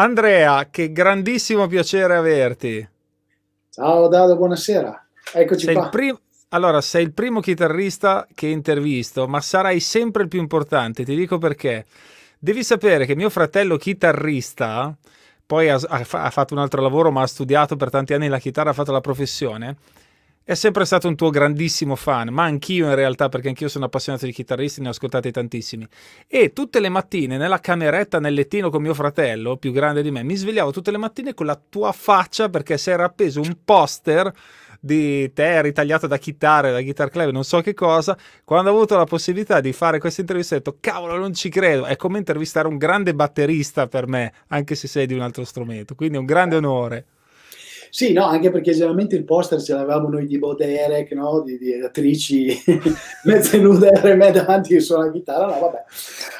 Andrea, che grandissimo piacere averti. Ciao Dado, buonasera. Eccoci qua. Allora, sei il primo chitarrista che intervisto, ma sarai sempre il più importante, ti dico perché. Devi sapere che mio fratello chitarrista, poi ha fatto un altro lavoro, ma ha studiato per tanti anni la chitarra, ha fatto la professione, è sempre stato un tuo grandissimo fan, ma anch'io in realtà, perché anch'io sono appassionato di chitarristi, ne ho ascoltati tantissimi. E tutte le mattine, nella cameretta, nel lettino con mio fratello, più grande di me, mi svegliavo tutte le mattine con la tua faccia, perché si era appeso un poster di te ritagliato da chitarra, da guitar club, non so che cosa. Quando ho avuto la possibilità di fare questa intervista ho detto, cavolo, non ci credo, è come intervistare un grande batterista per me, anche se sei di un altro strumento, quindi è un grande onore. Sì, no, anche perché generalmente il poster ce l'avevamo noi di Boderek, no? di attrici mezze nude e me davanti che suona la chitarra, no vabbè.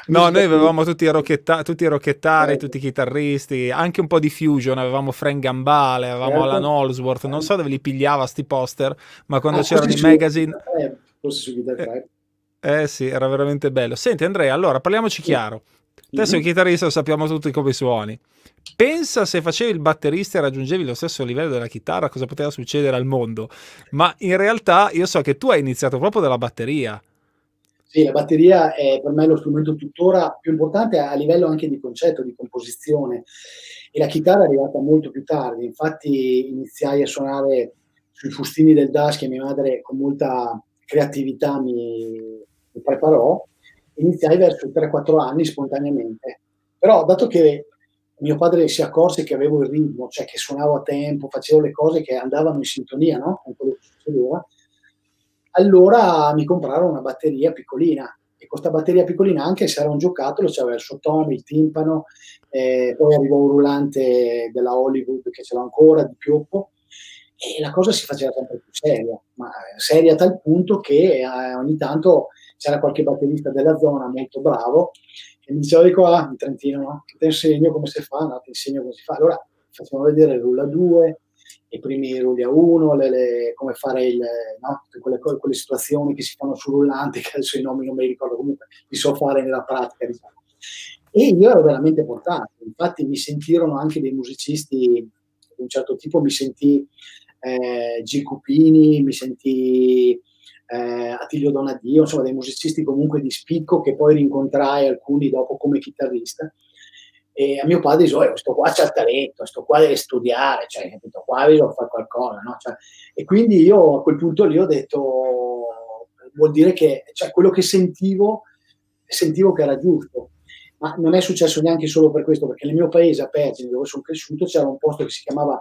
No, noi avevamo tutti i rocchettari, tutti i chitarristi, anche un po' di fusion, avevamo Frank Gambale, avevamo Alan Holdsworth, non so dove li pigliava sti poster, ma quando c'erano i magazine... forse su Guitar Club. Sì, era veramente bello. Senti Andrea, allora parliamoci chiaro. Te sei un chitarrista, lo sappiamo tutti come suoni. Pensa se facevi il batterista e raggiungevi lo stesso livello della chitarra, cosa poteva succedere al mondo. Ma in realtà io so che tu hai iniziato proprio dalla batteria. Sì, la batteria è per me lo strumento tuttora più importante a livello anche di concetto, di composizione. E la chitarra è arrivata molto più tardi. Infatti iniziai a suonare sui fustini del Dash che mia madre con molta creatività mi preparò. Iniziai verso i 3-4 anni spontaneamente. Però dato che mio padre si accorse che avevo il ritmo, cioè che suonavo a tempo, facevo le cose che andavano in sintonia, no? Con quello che succedeva, allora mi comprarono una batteria piccolina. E questa batteria piccolina, anche se era un giocattolo, c'aveva il sottotono, il timpano, poi arrivò un rullante della Hollywood che ce l'ho ancora, di pioppo, e la cosa si faceva sempre più seria, ma seria a tal punto che ogni tanto c'era qualche batterista della zona molto bravo e mi diceva di qua, in Trentino, no? Ti insegno come si fa, no? Ti insegno come si fa. Allora facciamo vedere il rullo a 2, i primi rulli a 1, come fare il, no? quelle situazioni che si fanno sul rullante, che adesso i nomi non me li ricordo, comunque li so fare nella pratica. Diciamo. E io ero veramente portato, infatti mi sentirono anche dei musicisti di un certo tipo, mi sentì G. Cupini, mi sentì... Attilio Donadio, insomma dei musicisti comunque di spicco che poi rincontrai alcuni dopo come chitarrista, e a mio padre dicevo, questo qua c'ha il talento, questo qua deve studiare, cioè capito, qua devo fare qualcosa, no? Cioè, e quindi io a quel punto lì ho detto, vuol dire che, cioè, quello che sentivo che era giusto, ma non è successo neanche solo per questo, perché nel mio paese a Pergine, dove sono cresciuto, c'era un posto che si chiamava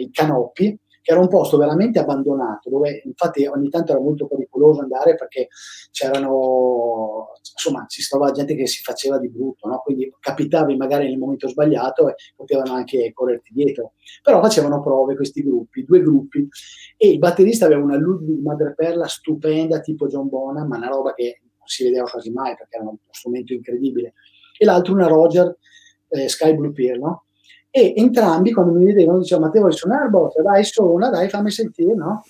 i Canoppi, che era un posto veramente abbandonato, dove infatti ogni tanto era molto pericoloso andare perché c'erano, insomma, ci stava gente che si faceva di brutto, no? Quindi capitavi magari nel momento sbagliato e potevano anche correrti dietro. Però facevano prove questi gruppi, 2 gruppi, e il batterista aveva una Ludwig madreperla stupenda, tipo John Bonham, ma una roba che non si vedeva quasi mai perché era uno strumento incredibile, e l'altro una Roger Sky Blue Pearl, no? E entrambi, quando mi vedevano, dicevano, ma te vuoi suonare, botta? Dai, suona, dai, fammi sentire, no?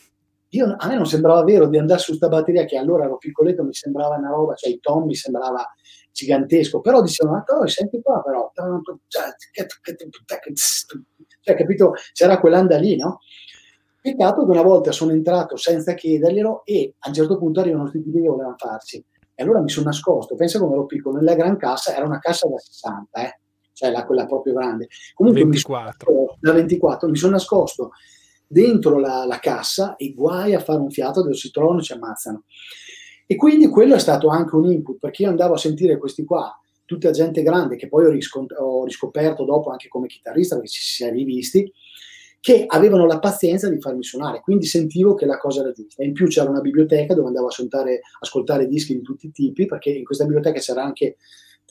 A me non sembrava vero di andare su sta batteria, che allora ero piccoletto, mi sembrava una roba, cioè i tom mi sembrava gigantesco, però dicevano, ma senti qua, però, cioè, capito, c'era quell'anda lì, no? Peccato che una volta sono entrato senza chiederglielo e a un certo punto arrivano tutti che volevano farci. E allora mi sono nascosto, pensa come ero piccolo, nella gran cassa, era una cassa da 60, cioè quella proprio grande, comunque 24. Mi sono nascosto dentro la cassa, e guai a fare un fiato, adesso si trovano e ci ammazzano. E quindi quello è stato anche un input, perché io andavo a sentire questi qua, tutta gente grande, che poi ho riscoperto dopo anche come chitarrista, perché ci si è rivisti, che avevano la pazienza di farmi suonare, quindi sentivo che la cosa era giusta. E in più c'era una biblioteca dove andavo a ascoltare dischi di tutti i tipi, perché in questa biblioteca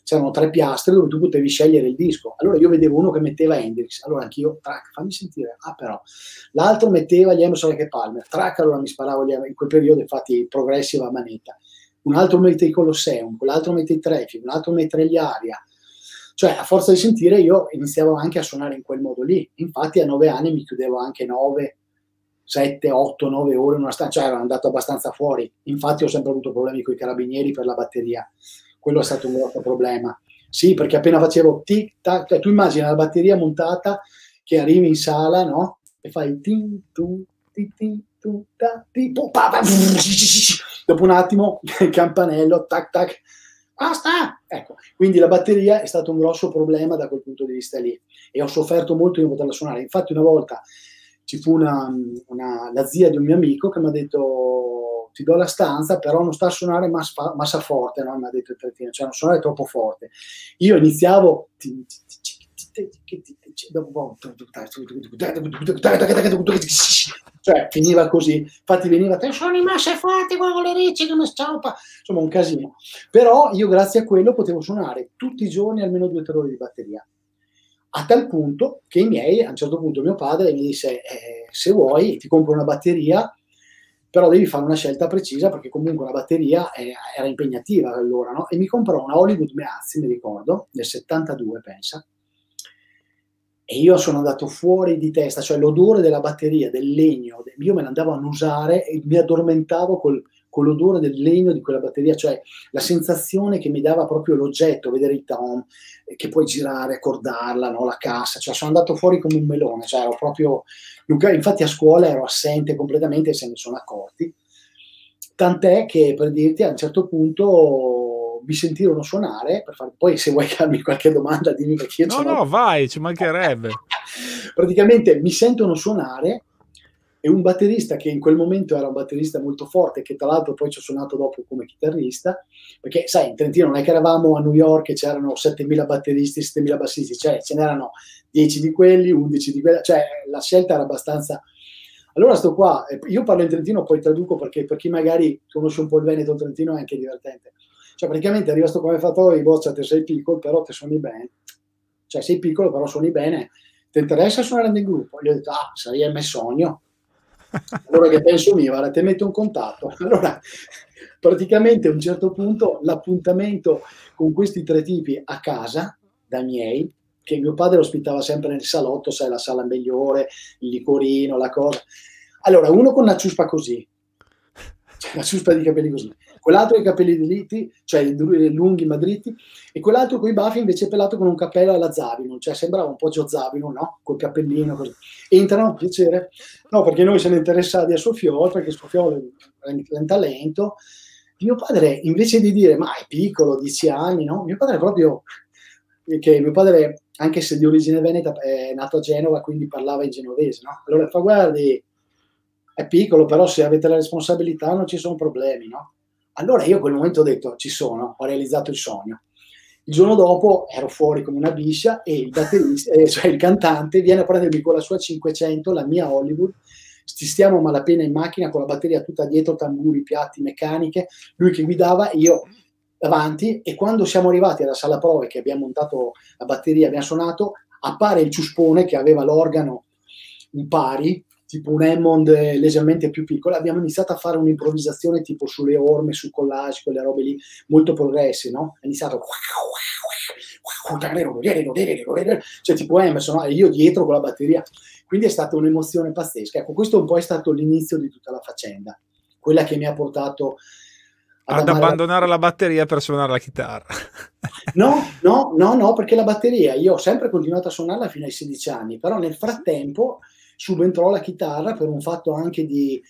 c'erano 3 piastre dove tu potevi scegliere il disco. Allora io vedevo uno che metteva Hendrix, allora anch'io, track, fammi sentire, però. L'altro metteva gli Emerson e Palmer, track, allora mi sparavo in quel periodo, infatti, progressiva manetta. Un altro mette i Colosseum, quell'altro mette i Trefi, un altro mette gli Aria. Cioè, a forza di sentire, io iniziavo anche a suonare in quel modo lì. Infatti a 9 anni mi chiudevo anche 9, 7, 8, 9 ore in una stanza, cioè ero andato abbastanza fuori. Infatti ho sempre avuto problemi con i carabinieri per la batteria. Quello è stato un grosso problema. Sì, perché appena facevo tic tac, cioè, tu immagina la batteria montata che arrivi in sala, no? E fai tin tu ti ti tu ta ti po pa pa, dopo un attimo il campanello tac tac, basta, ecco. Quindi la batteria è stato un grosso problema da quel punto di vista lì, e ho sofferto molto di non poterla suonare. Infatti una volta ci fu la zia di un mio amico che mi ha detto: ti do la stanza, però non sta a suonare massa forte, no? Mi ha detto il trattino, cioè non suonare troppo forte. Io iniziavo, cioè finiva così, infatti veniva te sono in massa forte, guarda le ricce come stampa, insomma un casino. Però io grazie a quello potevo suonare tutti i giorni almeno 2 o 3 ore di batteria, a tal punto che i miei, a un certo punto mio padre mi disse: se vuoi ti compro una batteria, però devi fare una scelta precisa, perché comunque la batteria era impegnativa allora, no? E mi comprò una Hollywood Meazzi, mi ricordo, nel 72 pensa, e io sono andato fuori di testa, cioè l'odore della batteria, del legno, io me ne andavo a annusare e mi addormentavo con l'odore del legno di quella batteria, cioè la sensazione che mi dava proprio l'oggetto, vedere il tom, che puoi girare, accordarla, no? La cassa, cioè sono andato fuori come un melone, cioè ero proprio... Infatti a scuola ero assente completamente e se ne sono accorti, tant'è che per dirti a un certo punto... mi sentirono suonare, per fare... poi se vuoi farmi qualche domanda dimmi, perché io no, vai, ci mancherebbe. Praticamente mi sentono suonare e un batterista che in quel momento era un batterista molto forte, che tra l'altro poi ci ho suonato dopo come chitarrista, perché sai in Trentino non è che eravamo a New York e c'erano 7.000 batteristi, 7.000 bassisti, cioè ce n'erano 10 di quelli, 11 di quelli, cioè la scelta era abbastanza... Allora sto qua, io parlo in Trentino, poi traduco perché per chi magari conosce un po' il Veneto, il Trentino è anche divertente. Cioè praticamente arriva sto qua e fa: boccia, te sei piccolo, però te suoni bene. Cioè sei piccolo, però suoni bene. Ti interessa suonare nel gruppo? Gli ho detto: ah, sarebbe il mio sogno. Allora che penso io? Guarda, te metto un contatto. Allora praticamente a un certo punto l'appuntamento con questi 3 tipi a casa, da miei, che mio padre ospitava sempre nel salotto, sai, la sala migliore, il licorino, la cosa. Allora uno con la ciuspa così, cioè la ciuspa di capelli così, quell'altro con i capelli dritti, cioè lunghi ma dritti, e quell'altro con i baffi invece pelato con un cappello alla Zabino, cioè sembrava un po' Gio Zabino, no? Col cappellino così. Entrano, piacere? No, perché noi siamo interessati a Sofiolo, perché Sofiolo è un talento. Mio padre, invece di dire: ma è piccolo, 10 anni, no? Mio padre proprio, che mio padre, anche se di origine veneta, è nato a Genova, quindi parlava in genovese, no? Allora fa: guardi, è piccolo, però se avete la responsabilità non ci sono problemi, no? Allora io a quel momento ho detto: ci sono, ho realizzato il sogno. Il giorno dopo ero fuori come una biscia e il batterista, cioè il cantante, viene a prendermi con la sua 500, la mia Hollywood, ci stiamo a malapena in macchina con la batteria tutta dietro, tamburi, piatti, meccaniche, lui che guidava, io davanti, e quando siamo arrivati alla sala prove che abbiamo montato la batteria, abbiamo suonato, appare il ciuspone che aveva l'organo in pari, tipo un Hammond leggermente più piccolo. Abbiamo iniziato a fare un'improvvisazione tipo sulle orme, sul collage, quelle robe lì, molto progressi, no? Ha iniziato, cioè tipo Emerson, no? E io dietro con la batteria. Quindi è stata un'emozione pazzesca. Ecco, questo un po' è stato l'inizio di tutta la faccenda, quella che mi ha portato ad abbandonare la batteria per suonare la chitarra. No, perché la batteria, io ho sempre continuato a suonarla fino ai 16 anni, però nel frattempo... subentrò la chitarra per un fatto anche di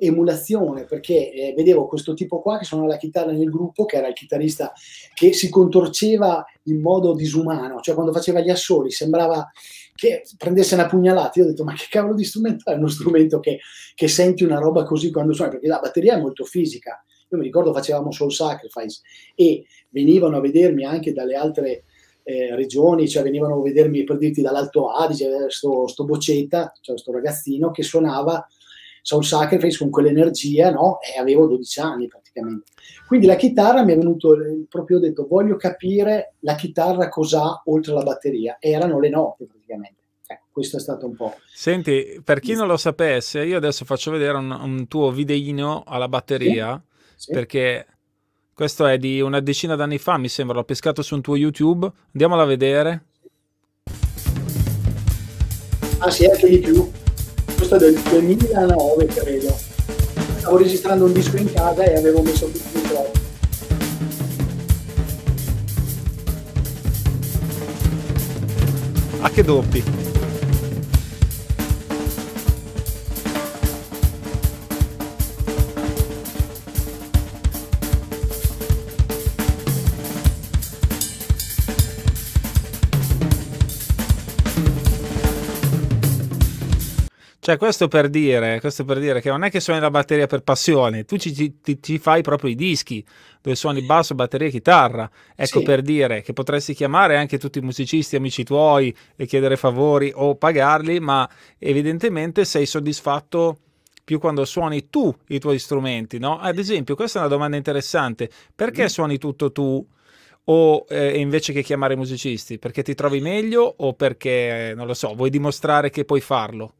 emulazione, perché vedevo questo tipo qua che suonava la chitarra nel gruppo, che era il chitarrista che si contorceva in modo disumano, cioè quando faceva gli assoli sembrava che prendesse una pugnalata. Io ho detto: ma che cavolo di strumento è uno strumento che senti una roba così quando suoni, perché la batteria è molto fisica. Io mi ricordo facevamo Soul Sacrifice e venivano a vedermi anche dalle altre regioni, cioè venivano a vedermi, per dirti, dall'Alto Adige, sto boccetta, cioè sto ragazzino che suonava Soul Sacrifice con quell'energia, no? E avevo 12 anni praticamente. Quindi la chitarra mi è venuto, proprio ho detto: voglio capire la chitarra cos'ha oltre la batteria. Erano le note praticamente. Questo è stato un po'... Senti, per chi non lo sapesse, io adesso faccio vedere un tuo videino alla batteria, sì? Sì. Perché... questo è di una decina d'anni fa, mi sembra, l'ho pescato su un tuo YouTube. Andiamolo a vedere. Ah sì, anche di più. Questo è del 2009, credo. Stavo registrando un disco in casa e avevo messo tutto in gioco. a che doppi. Cioè, questo per dire che non è che suoni la batteria per passione, tu ci fai proprio i dischi dove suoni basso, batteria e chitarra. Ecco, sì. Per dire che potresti chiamare anche tutti i musicisti amici tuoi e chiedere favori o pagarli, ma evidentemente sei soddisfatto più quando suoni tu i tuoi strumenti, no? Ad esempio, questa è una domanda interessante, perché suoni tutto tu? O invece che chiamare i musicisti? Perché ti trovi meglio o perché, non lo so, vuoi dimostrare che puoi farlo?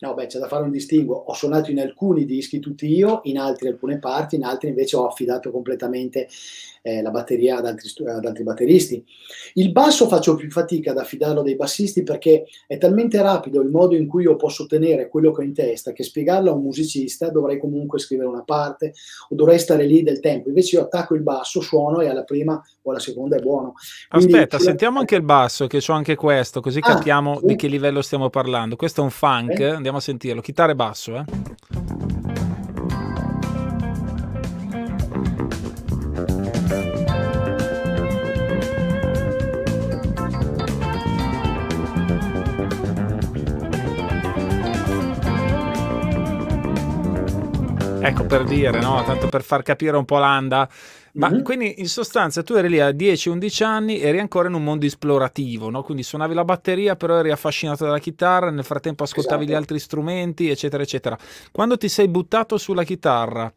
No, beh, c'è da fare un distinguo. Ho suonato in alcuni dischi tutti io, in altri alcune parti, in altri invece ho affidato completamente la batteria ad altri batteristi. Il basso faccio più fatica ad affidarlo a dei bassisti, perché è talmente rapido il modo in cui io posso ottenere quello che ho in testa che spiegarlo a un musicista dovrei comunque scrivere una parte o dovrei stare lì del tempo. Invece io attacco il basso, suono e alla prima o alla seconda è buono. Quindi, aspetta, sentiamo anche il basso, che so anche questo, così capiamo di che livello stiamo parlando. Questo è un funk, andiamo a sentirlo, chitarra e basso, Ecco, per dire, no? Tanto per far capire un po' l'anda. Ma quindi in sostanza tu eri lì a 10-11 anni, eri ancora in un mondo esplorativo, no? Quindi suonavi la batteria, però eri affascinato dalla chitarra, nel frattempo ascoltavi gli altri strumenti, eccetera, eccetera. Quando ti sei buttato sulla chitarra,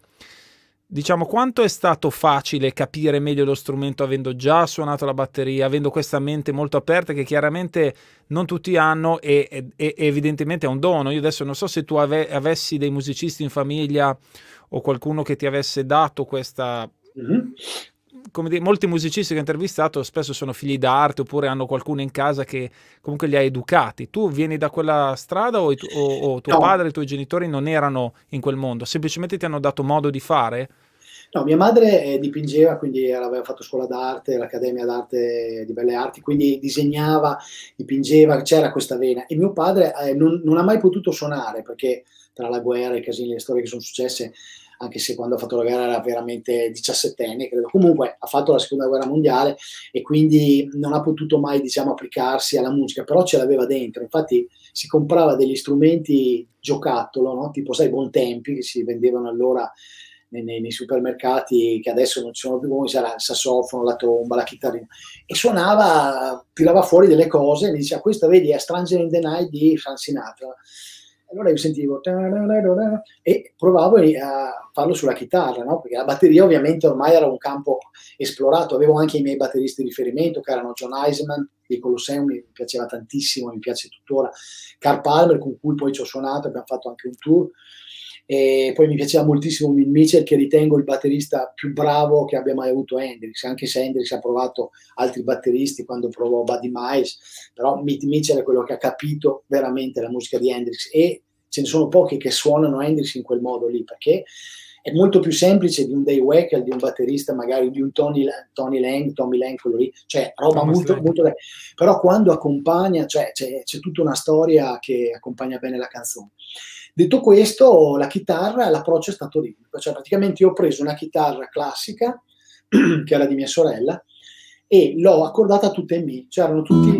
diciamo, quanto è stato facile capire meglio lo strumento avendo già suonato la batteria, avendo questa mente molto aperta che chiaramente non tutti hanno e evidentemente è un dono. Io adesso non so se tu avessi dei musicisti in famiglia o qualcuno che ti avesse dato questa... Come dire, molti musicisti che ho intervistato spesso sono figli d'arte oppure hanno qualcuno in casa che comunque li ha educati. Tu vieni da quella strada o tuo padre, i tuoi genitori non erano in quel mondo? Semplicemente ti hanno dato modo di fare? No, mia madre dipingeva, quindi aveva fatto scuola d'arte, l'Accademia d'Arte di Belle Arti, quindi disegnava, dipingeva, c'era questa vena. E mio padre non ha mai potuto suonare, perché tra la guerra, i casini, le storie che sono successe, anche se quando ha fatto la guerra era veramente 17enne, credo. Comunque ha fatto la seconda guerra mondiale e quindi non ha potuto mai, diciamo, applicarsi alla musica, però ce l'aveva dentro. Infatti si comprava degli strumenti giocattolo, no? Tipo, sai, Buontempi, che si vendevano allora nei supermercati, che adesso non ci sono più, come c'era il sassofono, la tromba, la chitarrina, e suonava, tirava fuori delle cose e mi diceva: questa vedi è Stranger in the Night di Frank Sinatra. Allora io sentivo e provavo a farlo sulla chitarra, no? Perché la batteria ovviamente ormai era un campo esplorato. Avevo anche i miei batteristi di riferimento, che erano John Eisenman di Colosseum, mi piaceva tantissimo, mi piace tuttora, Carl Palmer, con cui poi ci ho suonato, abbiamo fatto anche un tour, e poi mi piaceva moltissimo Min Mitchell, che ritengo il batterista più bravo che abbia mai avuto Hendrix, anche se Hendrix ha provato altri batteristi quando provò Buddy Miles, però Mitchell è quello che ha capito veramente la musica di Hendrix, e ce ne sono pochi che suonano Hendrix in quel modo lì, perché è molto più semplice di un Dave Weckl, di un batterista magari di un Tommy Lang, quello lì, cioè roba molto, però quando accompagna, cioè c'è tutta una storia che accompagna bene la canzone. Detto questo, la chitarra, l'approccio è stato ritmico, cioè praticamente io ho preso una chitarra classica, che era di mia sorella, e l'ho accordata tutta in Mi, cioè erano tutti in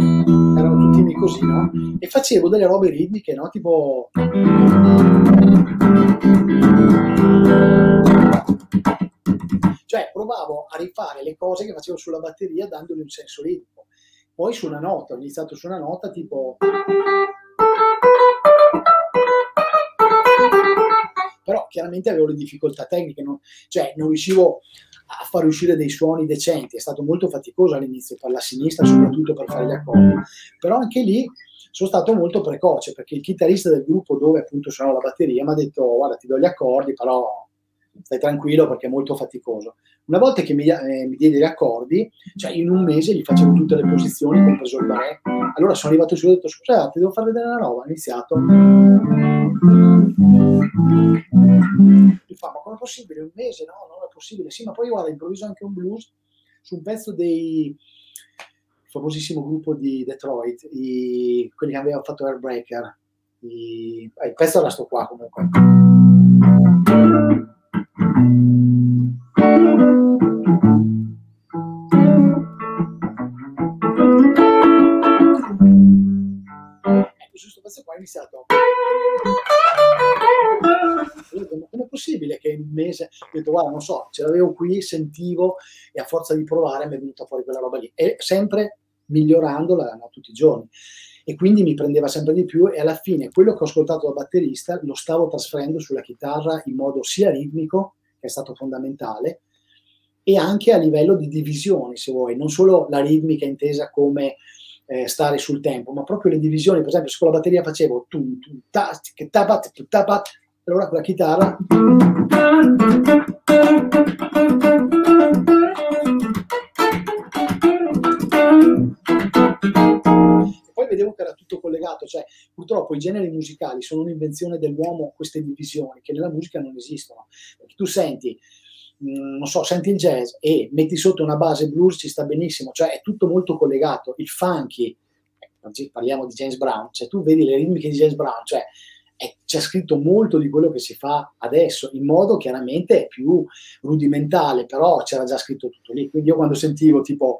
Mi così, no? E facevo delle robe ritmiche, no? Tipo... Cioè provavo a rifare le cose che facevo sulla batteria dandogli un senso ritmico. Poi su una nota, ho iniziato su una nota tipo... Però chiaramente avevo le difficoltà tecniche, non riuscivo a far uscire dei suoni decenti, è stato molto faticoso all'inizio per la sinistra, soprattutto per fare gli accordi, però anche lì sono stato molto precoce, perché il chitarrista del gruppo dove appunto suonavo la batteria mi ha detto: guarda, ti do gli accordi, però stai tranquillo perché è molto faticoso. Una volta che mi diede gli accordi, cioè in un mese gli facevo tutte le posizioni, compreso il re. Allora sono arrivato su e ho detto: scusate, devo far vedere una roba. Ho iniziato. Mi fa: ma com'è possibile? Un mese? No, non è possibile. Sì, ma poi guarda, improvviso anche un blues su un pezzo dei famosissimo gruppo di Detroit, quelli che avevano fatto Airbreaker. Il pezzo era sto qua comunque. Ecco, giusto questo qua è iniziato. Ma com'è possibile che in un mese ho detto guarda, non so, ce l'avevo qui, sentivo, e a forza di provare mi è venuta fuori quella roba lì, e sempre migliorandola, no, tutti i giorni, e quindi mi prendeva sempre di più, e alla fine quello che ho ascoltato da batterista lo stavo trasferendo sulla chitarra in modo sia ritmico, che è stato fondamentale, e anche a livello di divisioni, se vuoi, non solo la ritmica intesa come stare sul tempo, ma proprio le divisioni. Per esempio, se con la batteria facevo tu tabat, tabat, allora con la chitarra vedevo che era tutto collegato, cioè purtroppo i generi musicali sono un'invenzione dell'uomo, queste divisioni che nella musica non esistono, perché tu senti, non so, senti il jazz e metti sotto una base blues, ci sta benissimo, cioè è tutto molto collegato, il funky, parliamo di James Brown, cioè tu vedi le ritmiche di James Brown, cioè c'è scritto molto di quello che si fa adesso, in modo chiaramente più rudimentale, però c'era già scritto tutto lì, quindi io quando sentivo tipo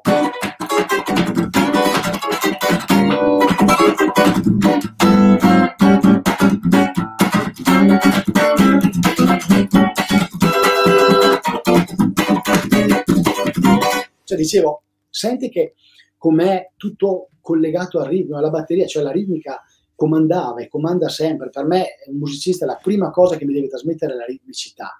cioè dicevo, senti che com'è tutto collegato al ritmo, alla batteria, cioè la ritmica comandava e comanda sempre. Per me un musicista la prima cosa che mi deve trasmettere è la ritmicità.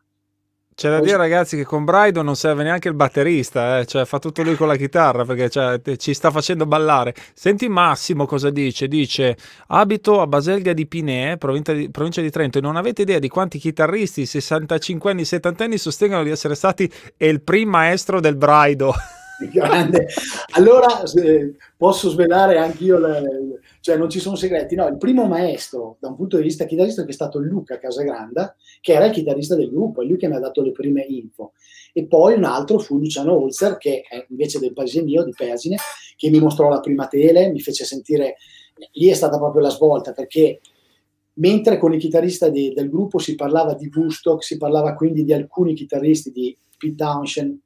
C'è da dire, ragazzi, che con Braido non serve neanche il batterista, cioè fa tutto lui con la chitarra, perché cioè, ci sta facendo ballare. Senti Massimo cosa dice, dice: abito a Baselga di Pinè, provincia di Trento, e non avete idea di quanti chitarristi 65enni, 70enni sostengono di essere stati il primo maestro del Braido. Grande. Allora posso svelare anche io, cioè non ci sono segreti, no, il primo maestro da un punto di vista chitarrista che è stato Luca Casagranda, che era il chitarrista del gruppo, è lui che mi ha dato le prime info, e poi un altro fu Luciano Holzer, che è invece del paese mio, di Persine, che mi mostrò la prima tele, mi fece sentire, lì è stata proprio la svolta, perché mentre con il chitarrista del gruppo si parlava di Woodstock, si parlava quindi di alcuni chitarristi, di Pete Townshend,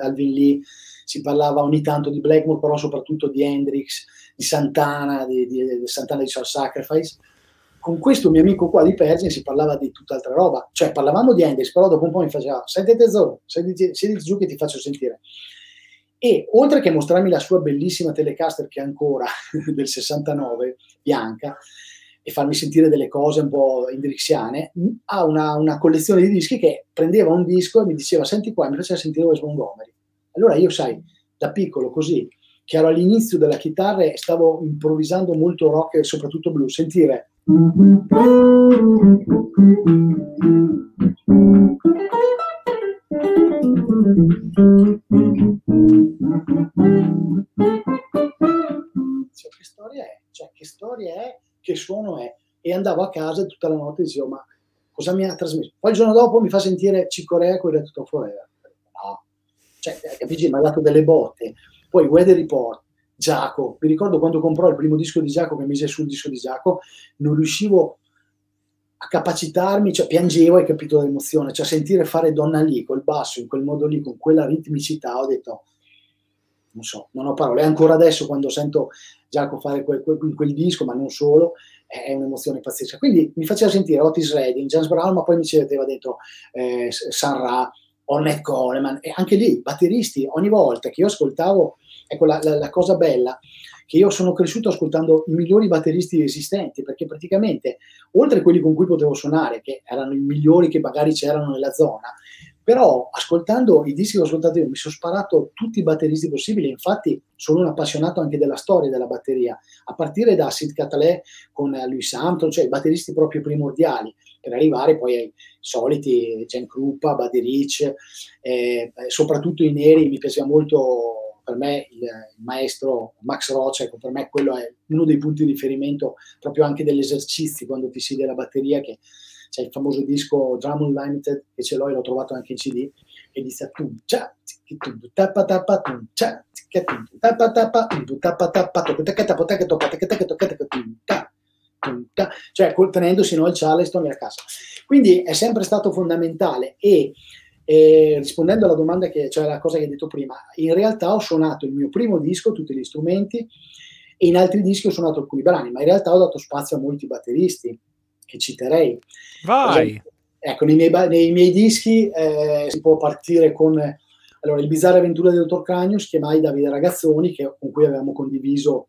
Alvin Lee, si parlava ogni tanto di Blackmore, però soprattutto di Hendrix, di Santana, di Santana di Soul Sacrifice. Con questo mio amico qua di Persine si parlava di tutt'altra roba, cioè parlavamo di Hendrix, però dopo un po' mi faceva: sentite Zoro, siediti giù che ti faccio sentire. E oltre che mostrarmi la sua bellissima Telecaster, che è ancora del 69, bianca, e farmi sentire delle cose un po' hendrixiane, ha una collezione di dischi che prendeva un disco e mi diceva: senti qua, mi faceva sentire Wes Montgomery. Allora io, sai, da piccolo così, che ero all'inizio della chitarra e stavo improvvisando molto rock e soprattutto blues, sentire cioè, che storia è? Cioè, che storia è? Che suono è? E andavo a casa e tutta la notte e dicevo: ma cosa mi ha trasmesso? Poi il giorno dopo mi fa sentire Chick Corea con il tutto fuori. Cioè, capisci, mi ha dato delle botte. Poi Weather Report, Jaco, mi ricordo quando comprò il primo disco di Jaco, che mise sul disco di Jaco, non riuscivo a capacitarmi, cioè piangevo, hai capito, l'emozione, cioè sentire fare Donna lì, col basso, in quel modo lì, con quella ritmicità, ho detto, non so, non ho parole, e ancora adesso quando sento Jaco fare quel disco, ma non solo, è un'emozione pazzesca. Quindi mi faceva sentire Otis Redding, James Brown, ma poi mi ci metteva dentro Sun Ra, Ornette Coleman, e anche lì batteristi, ogni volta che io ascoltavo, ecco la cosa bella, che io sono cresciuto ascoltando i migliori batteristi esistenti, perché praticamente oltre a quelli con cui potevo suonare, che erano i migliori che magari c'erano nella zona, però ascoltando i dischi che ho ascoltato io mi sono sparato tutti i batteristi possibili. Infatti sono un appassionato anche della storia della batteria, a partire da Sid Catlett con Louis Armstrong, cioè i batteristi proprio primordiali, per arrivare poi ai soliti Gene Krupa, Buddy Rich, soprattutto i neri. Mi piaceva molto, per me il maestro Max Roach, ecco, per me quello è uno dei punti di riferimento proprio anche degli esercizi quando ti siedi alla batteria, che c'è il famoso disco Drum Unlimited, che ce l'ho e l'ho trovato anche in CD, che inizia tu, cioè tenendosi no il Charleston e la cassa. Quindi è sempre stato fondamentale e rispondendo alla domanda, cioè la cosa che hai detto prima, in realtà ho suonato il mio primo disco, tutti gli strumenti, e in altri dischi ho suonato alcuni brani, ma in realtà ho dato spazio a molti batteristi, che citerei. Vai! Ecco, nei miei dischi si può partire con il Bizzarra Avventura del Dottor Cranius, chiamai Davide Ragazzoni, con cui avevamo condiviso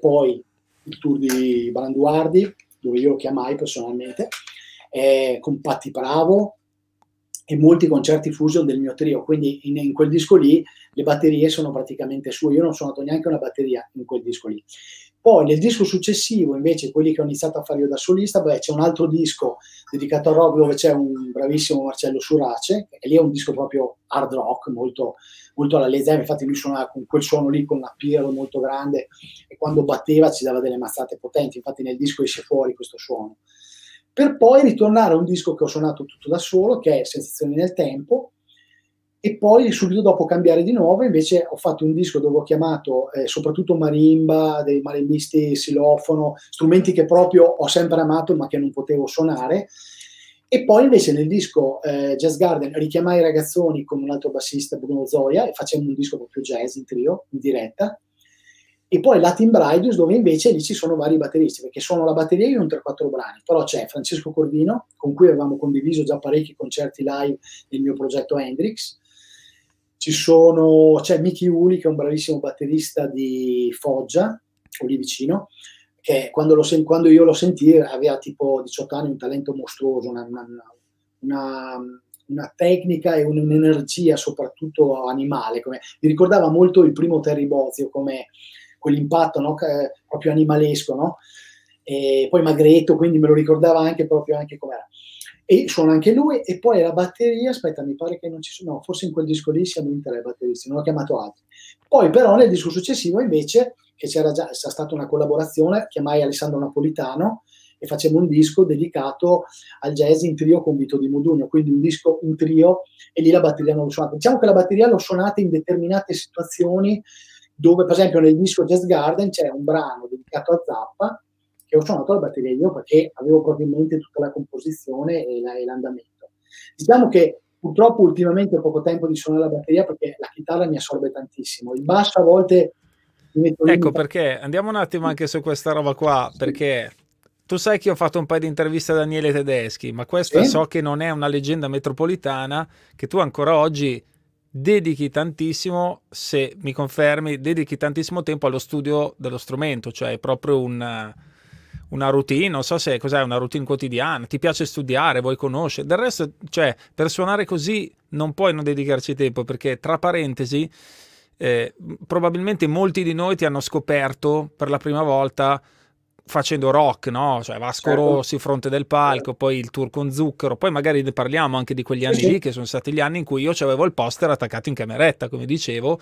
poi il tour di Branduardi, dove io lo chiamai personalmente, con Patty Pravo, e molti concerti fusion del mio trio, quindi in quel disco lì le batterie sono praticamente sue, io non ho suonato neanche una batteria in quel disco lì. Poi nel disco successivo invece, quelli che ho iniziato a fare io da solista, c'è un altro disco dedicato a rock dove c'è un bravissimo Marcello Surace, e lì è un disco proprio hard rock, molto, molto alla Led Zeppelin, infatti lui suonava con quel suono lì, con la Pirlo molto grande, e quando batteva ci dava delle mazzate potenti, infatti nel disco esce fuori questo suono. Per poi ritornare a un disco che ho suonato tutto da solo, che è Sensazioni nel Tempo, e poi subito dopo cambiare di nuovo. Invece ho fatto un disco dove ho chiamato soprattutto marimba, dei marimbisti, xilofono, strumenti che proprio ho sempre amato ma che non potevo suonare. E poi invece nel disco Jazz Garden richiamai i Ragazzoni con un altro bassista, Bruno Zoia, e facemmo un disco proprio jazz in trio, in diretta. E poi Latin Braidus, dove invece lì ci sono vari batteristi, perché suono la batteria in un 3-4 brani, però c'è Francesco Corvino, con cui avevamo condiviso già parecchi concerti live nel mio progetto Hendrix, c'è Michi Uli, che è un bravissimo batterista di Foggia, o lì vicino, che quando io lo sentii aveva tipo 18 anni, un talento mostruoso, una tecnica e un'energia soprattutto animale, mi ricordava molto il primo Terry Bozzio, come quell'impatto, no? Proprio animalesco, no? E poi magretto, quindi me lo ricordava anche proprio com'era. E suona anche lui, e poi la batteria, aspetta, mi pare che non ci sono, no, forse in quel disco lì siamo in tre batteristi, non ho chiamato altri. Poi però nel disco successivo invece, che c'era già stata una collaborazione, chiamai Alessandro Napolitano, e facevamo un disco dedicato al jazz in trio con Vito Di Modugno, quindi un disco in trio, e lì la batteria non l'ho suonata. Diciamo che la batteria l'ho suonata in determinate situazioni, dove per esempio nel disco Jazz Garden c'è un brano dedicato a Zappa che ho suonato la batteria io, perché avevo proprio in mente tutta la composizione e l'andamento. Diciamo che purtroppo ultimamente ho poco tempo di suonare la batteria perché la chitarra mi assorbe tantissimo, il basso a volte mi metto lì. Ecco perché andiamo un attimo anche su questa roba qua, sì. Perché tu sai che ho fatto un paio di interviste a Daniele Tedeschi, ma questa so che non è una leggenda metropolitana, che tu ancora oggi dedichi tantissimo, se mi confermi, dedichi tantissimo tempo allo studio dello strumento, cioè è proprio una routine, non so se cos'è, una routine quotidiana, ti piace studiare, vuoi conoscere, del resto, cioè, per suonare così non puoi non dedicarci tempo, perché tra parentesi, probabilmente molti di noi ti hanno scoperto per la prima volta facendo rock, no? Cioè Vasco Rossi, Fronte del Palco, poi il tour con Zucchero, poi magari ne parliamo anche di quegli anni lì, che sono stati gli anni in cui io avevo il poster attaccato in cameretta, come dicevo.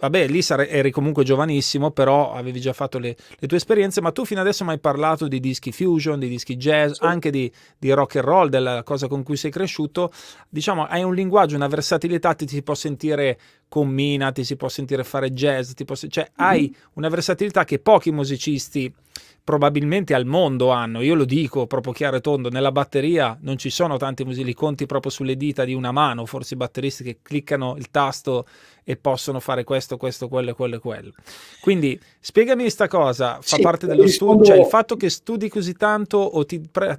Vabbè, lì eri comunque giovanissimo, però avevi già fatto le tue esperienze, ma tu fino adesso mi hai parlato di dischi fusion, di dischi jazz, anche di rock and roll, della cosa con cui sei cresciuto. Diciamo, hai un linguaggio, una versatilità, ti si può sentire con Mina, ti si può sentire fare jazz, hai una versatilità che pochi musicisti probabilmente al mondo hanno. Io lo dico proprio chiaro e tondo, nella batteria non ci sono tanti musicisti, li conti proprio sulle dita di una mano, forse i batteristi che cliccano il tasto e possono fare questo, questo, quello, quello, quello. Quindi spiegami questa cosa, fa parte dello studio, cioè il fatto che studi così tanto o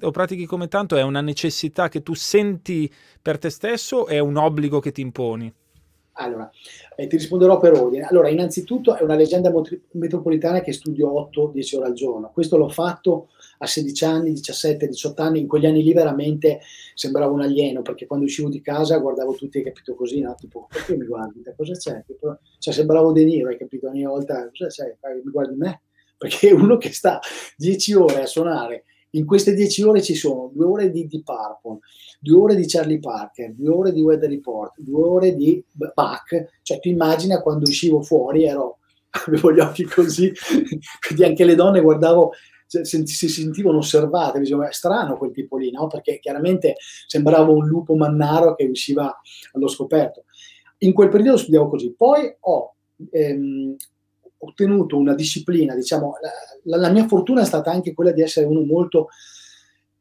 pratichi come tanto è una necessità che tu senti per te stesso, è un obbligo che ti imponi? Allora, ti risponderò per ordine. Allora, innanzitutto è una leggenda metropolitana che studio 8-10 ore al giorno. Questo l'ho fatto a 16 anni, 17, 18 anni, in quegli anni lì veramente sembravo un alieno, perché quando uscivo di casa guardavo tutti, hai capito, così, no? Tipo, perché mi guardi? Cosa c'è? Cioè, sembravo De Niro, hai capito, ogni volta, cosa c'è? Mi guardi me? Perché uno che sta 10 ore a suonare, in queste 10 ore ci sono 2 ore di Purple, 2 ore di Charlie Parker, 2 ore di Weather Report, 2 ore di Bach, cioè tu immagina quando uscivo fuori, avevo gli occhi così, quindi anche le donne guardavo, si sentivano osservate, dicevano, è strano quel tipo lì, no? Perché chiaramente sembrava un lupo mannaro che usciva allo scoperto. in quel periodo studiavo così. Poi ho ottenuto una disciplina, diciamo, la mia fortuna è stata anche quella di essere uno molto...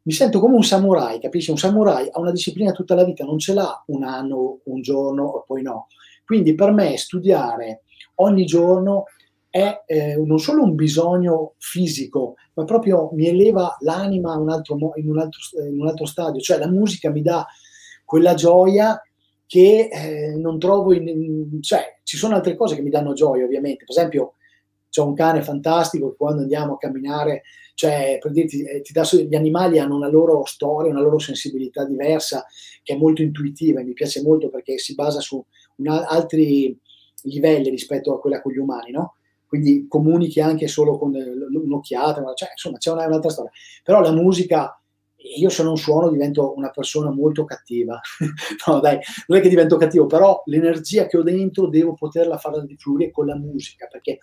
Mi sento come un samurai, capisci? Un samurai ha una disciplina tutta la vita, non ce l'ha un anno, un giorno, poi no. Quindi per me studiare ogni giorno è non solo un bisogno fisico, ma proprio mi eleva l'anima in un altro stadio. Cioè la musica mi dà quella gioia che non trovo in... Cioè ci sono altre cose che mi danno gioia, ovviamente. Per esempio c'ho un cane fantastico, quando andiamo a camminare... Cioè, per dirti, gli animali hanno una loro storia, una loro sensibilità diversa, che è molto intuitiva e mi piace molto perché si basa su altri livelli rispetto a quella con gli umani, no? Quindi comunichi anche solo con un'occhiata, cioè, insomma, c'è un'altra storia. Però la musica, io se non suono divento una persona molto cattiva. No, dai, non è che divento cattivo, però l'energia che ho dentro devo poterla farla diffluire con la musica, perché...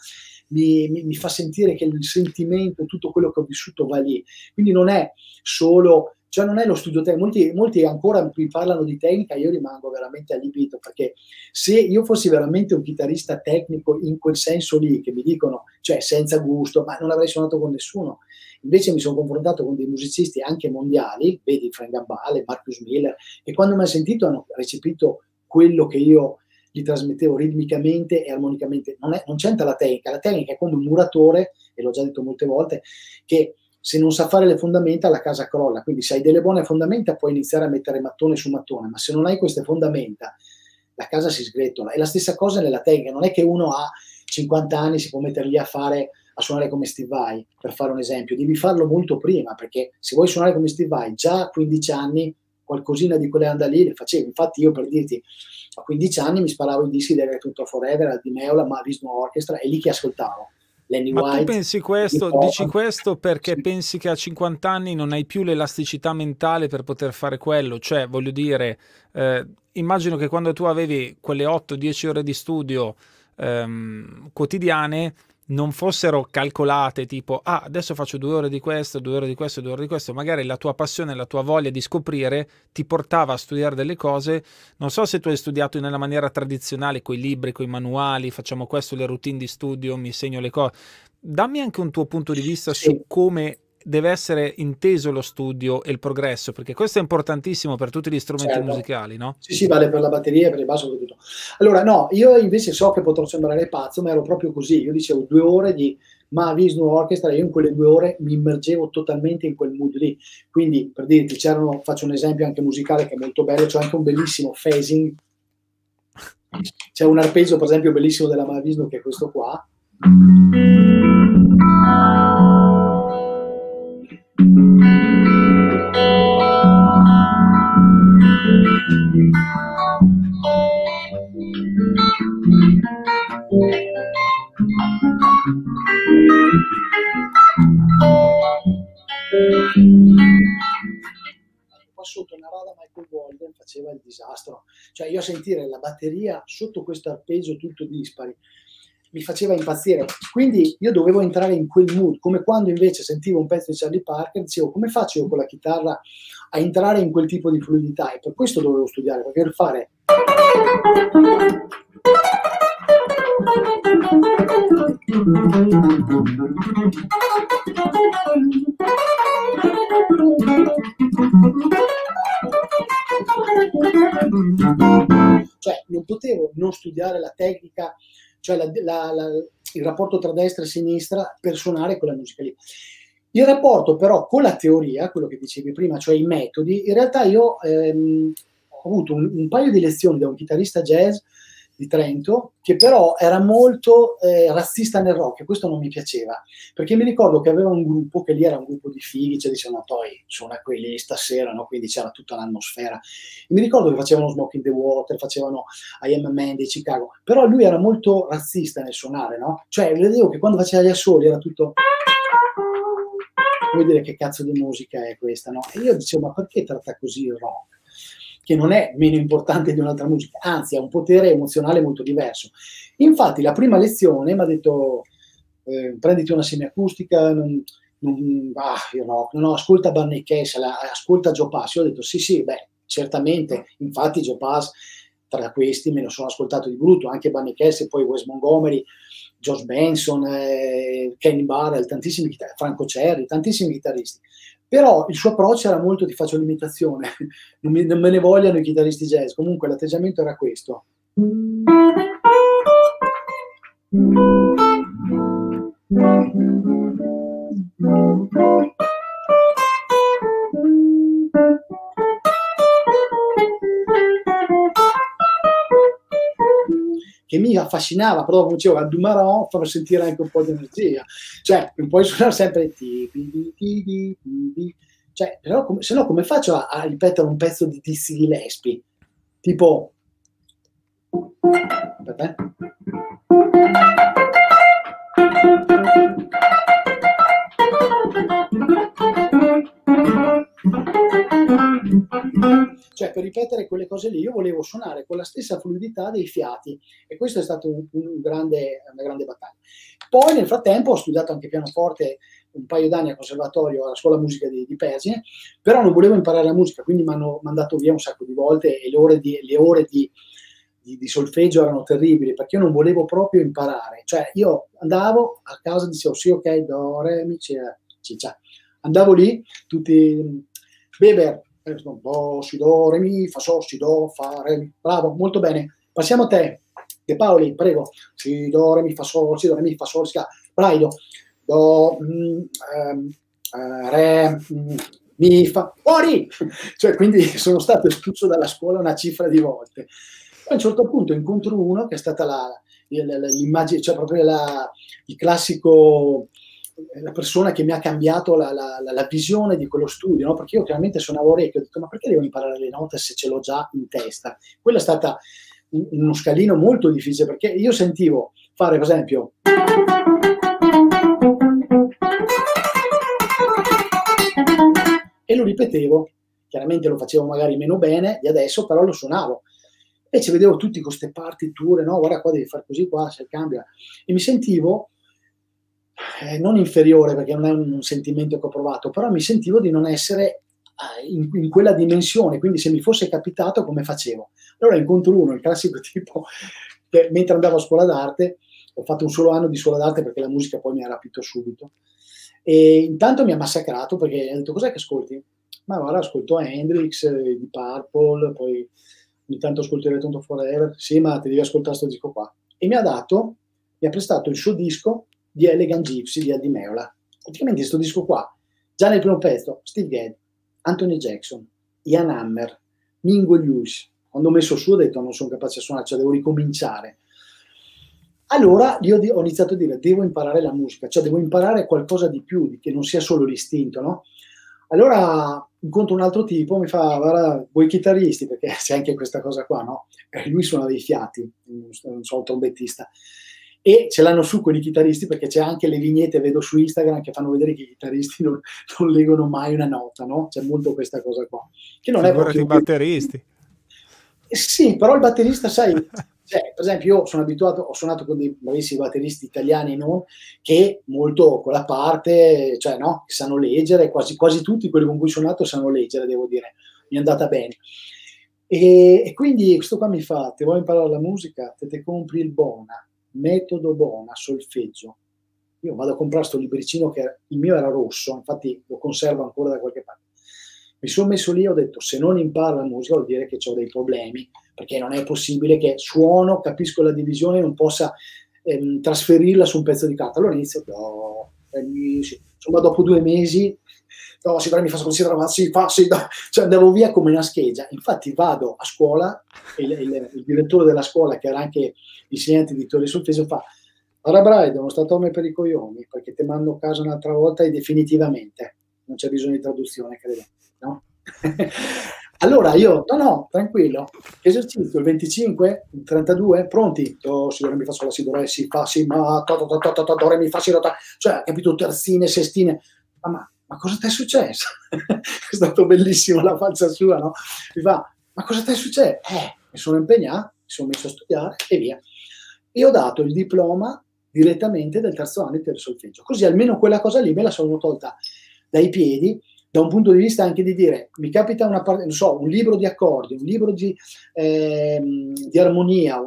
Mi fa sentire che il sentimento, tutto quello che ho vissuto va lì. Quindi non è solo, cioè non è lo studio tecnico. Molti ancora mi parlano di tecnica, io rimango veramente allibito, perché se io fossi veramente un chitarrista tecnico in quel senso lì, che mi dicono, cioè senza gusto, ma non avrei suonato con nessuno. Invece mi sono confrontato con dei musicisti anche mondiali, vedi Frank Gambale, Marcus Miller, e quando mi hanno sentito hanno recepito quello che io li trasmettevo ritmicamente e armonicamente. Non c'entra la tecnica è come un muratore, e l'ho già detto molte volte, che se non sa fare le fondamenta la casa crolla, quindi se hai delle buone fondamenta puoi iniziare a mettere mattone su mattone, ma se non hai queste fondamenta la casa si sgretola. È la stessa cosa nella tecnica, non è che uno ha 50 anni si può mettere lì a suonare come Steve Vai, per fare un esempio, devi farlo molto prima, perché se vuoi suonare come Steve Vai già a 15 anni qualcosina di quelle anda lì le facevi. Infatti io, per dirti, a 15 anni mi sparavo i dischi del Tutto Forever, al Di Meola, Mahavishnu Orchestra, e lì che ascoltavo. Lenny Ma White, tu pensi questo, dici questo perché sì, pensi che a 50 anni non hai più l'elasticità mentale per poter fare quello? Cioè, voglio dire, immagino che quando tu avevi quelle 8-10 ore di studio quotidiane non fossero calcolate tipo, ah, adesso faccio 2 ore di questo, 2 ore di questo, 2 ore di questo. Magari la tua passione, la tua voglia di scoprire ti portava a studiare delle cose. Non so se tu hai studiato nella maniera tradizionale, coi libri, coi manuali, facciamo questo, le routine di studio, mi segno le cose. Dammi anche un tuo punto di vista su come deve essere inteso lo studio e il progresso, perché questo è importantissimo per tutti gli strumenti musicali, no? Sì, sì, vale per la batteria, per il basso, per tutto. Allora, no, io invece so che potrò sembrare pazzo, ma ero proprio così. Io dicevo 2 ore di Mahavishnu Orchestra, io in quelle 2 ore mi immergevo totalmente in quel mood lì. Quindi, per dirti, c'erano, faccio un esempio anche musicale che è molto bello, c'è anche un bellissimo phasing. C'è un arpeggio, per esempio, bellissimo della Mahavishnu, che è questo qua. Qua sotto una rada Michael Golden faceva il disastro, cioè io a sentire la batteria sotto questo arpeggio tutto dispari mi faceva impazzire, quindi io dovevo entrare in quel mood, come quando invece sentivo un pezzo di Charlie Parker, dicevo come faccio io con la chitarra a entrare in quel tipo di fluidità, e per questo dovevo studiare, perché per fare cioè non potevo non studiare la tecnica, cioè il rapporto tra destra e sinistra per suonare quella musica lì. Il rapporto però con la teoria, quello che dicevi prima, cioè i metodi, in realtà io ho avuto un paio di lezioni da un chitarrista jazz di Trento, che però era molto razzista nel rock, e questo non mi piaceva, perché mi ricordo che aveva un gruppo, che lì era un gruppo di fighi, cioè dicevano, poi suona quelli stasera, no? Quindi c'era tutta l'atmosfera, e mi ricordo che facevano Smoke in the Water, facevano I Am a Man di Chicago, però lui era molto razzista nel suonare, no? Cioè vedevo che quando faceva gli assoli era tutto, vuol dire che cazzo di musica è questa, no? E io dicevo, ma perché tratta così il rock? Che non è meno importante di un'altra musica, anzi ha un potere emozionale molto diverso. Infatti la prima lezione mi ha detto prenditi una semiacustica, ascolta Barney Kessler, ascolta Joe Pass. Io ho detto sì, beh, certamente, infatti Joe Pass tra questi me ne sono ascoltato di brutto, anche Bunny Kelsey, poi Wes Montgomery, George Benson, Kenny Barrell, tantissimi chitarristi, Franco Cerri, tantissimi chitarristi. Però il suo approccio era molto, ti faccio l'imitazione, non me ne vogliano i chitarristi jazz, comunque l'atteggiamento era questo. Che mi affascinava, però come dicevo, a Dumaron fanno sentire anche un po' di energia, cioè non puoi suonare sempre cioè, però se no come faccio a ripetere un pezzo di Dizzy Gillespie, tipo aspetta. Cioè, per ripetere quelle cose lì, io volevo suonare con la stessa fluidità dei fiati, e questo è stato una grande battaglia. Poi, nel frattempo, ho studiato anche pianoforte un paio d'anni al conservatorio, alla scuola musica di Pesine, però non volevo imparare la musica, quindi mi hanno mandato via un sacco di volte, e le ore di solfeggio erano terribili, perché io non volevo proprio imparare. Cioè, io andavo a casa e dicevo sì, ok, do, re, mi, ciccia. Andavo lì, tutti, Weber, do, si, do, re, mi, fa, so, si, do, fa, re, mi. Bravo, molto bene. Passiamo a te, De Paoli, prego. Si, do, re, mi, fa, sol, si, do, re, mi, fa, sol, si, do. Braido, do, re, mi, fa, fuori! Cioè, quindi sono stato espulso dalla scuola una cifra di volte. A un certo punto incontro uno che è stata l'immagine, cioè proprio il classico, la persona che mi ha cambiato la visione di quello studio, no? Perché io chiaramente suonavo orecchio, ho detto ma perché devo imparare le note se ce l'ho già in testa? Quello è stato uno scalino molto difficile, perché io sentivo fare, per esempio, e lo ripetevo, chiaramente lo facevo magari meno bene di adesso, però lo suonavo. E ci vedevo tutti con queste partiture, no, guarda qua devi fare così, qua se cambia, e mi sentivo non inferiore, perché non è un sentimento che ho provato, però mi sentivo di non essere in quella dimensione, quindi se mi fosse capitato come facevo? Allora incontro uno, il classico tipo, che mentre andavo a scuola d'arte, ho fatto un solo anno di scuola d'arte perché la musica poi mi ha rapito subito, e intanto mi ha massacrato perché ha detto cos'è che ascolti? Ma guarda, ascolto Hendrix, di Purple, poi ogni tanto ascolterei Tonto Forever, sì ma ti devi ascoltare questo disco qua, e mi ha prestato il suo disco di Elegant Gypsy di Eddie Meola. Praticamente questo disco qua, già nel primo pezzo, Steve Gadd, Anthony Jackson, Ian Hammer, Mingo Hughes, quando ho messo su ho detto non sono capace a suonare, cioè devo ricominciare. Allora io ho iniziato a dire devo imparare la musica, cioè devo imparare qualcosa di più, che non sia solo l'istinto, no? Allora incontro un altro tipo, mi fa guarda, voi chitarristi, perché c'è anche questa cosa qua, no? Lui suona dei fiati, non so, un trombettista, e ce l'hanno su quelli chitarristi, perché c'è anche le vignette, vedo su Instagram, che fanno vedere che i chitarristi non leggono mai una nota, no? C'è molto questa cosa qua, che non è proprio i batteristi. Sì, però il batterista, sai, cioè, per esempio io sono abituato, ho suonato con dei bravissimi batteristi italiani, no? Che molto con la parte, cioè no, che sanno leggere, quasi tutti quelli con cui ho suonato sanno leggere, devo dire, mi è andata bene. E quindi questo qua mi fa, ti vuoi imparare la musica? Te compri il Bona, metodo Bona, solfeggio. Io vado a comprare questo libricino che il mio era rosso, infatti lo conservo ancora da qualche parte. Mi sono messo lì e ho detto se non imparo la musica vuol dire che ho dei problemi, perché non è possibile che suono, capisco la divisione e non possa trasferirla su un pezzo di carta. Allora inizio, no, insomma dopo 2 mesi, no, si mi fa considerare, si fa, si no. Cioè andavo via come una scheggia. Infatti vado a scuola, il direttore della scuola, che era anche insegnante di teoria solfeggio, fa allora Braido, non sta tornando per i coglioni, perché te mando a casa un'altra volta e definitivamente non c'è bisogno di traduzione, credo. No? Allora io, no, tranquillo, esercizio, il 25, il 32, pronti, do, si, do, re, mi, fa, sol, si, do, re, si, fa, si, ma, to, do, re, mi, fa, si, do, ta, cioè, capito, terzine, sestine, ma cosa ti è successo? È stato bellissimo la faccia sua, no? Mi fa, ma cosa ti è successo? Mi sono impegnato, mi sono messo a studiare e via. E ho dato il diploma direttamente del terzo anno di teoria solfeggio, così almeno quella cosa lì me la sono tolta dai piedi, da un punto di vista anche di dire, mi capita una parte, non so, un libro di accordi, un libro di armonia,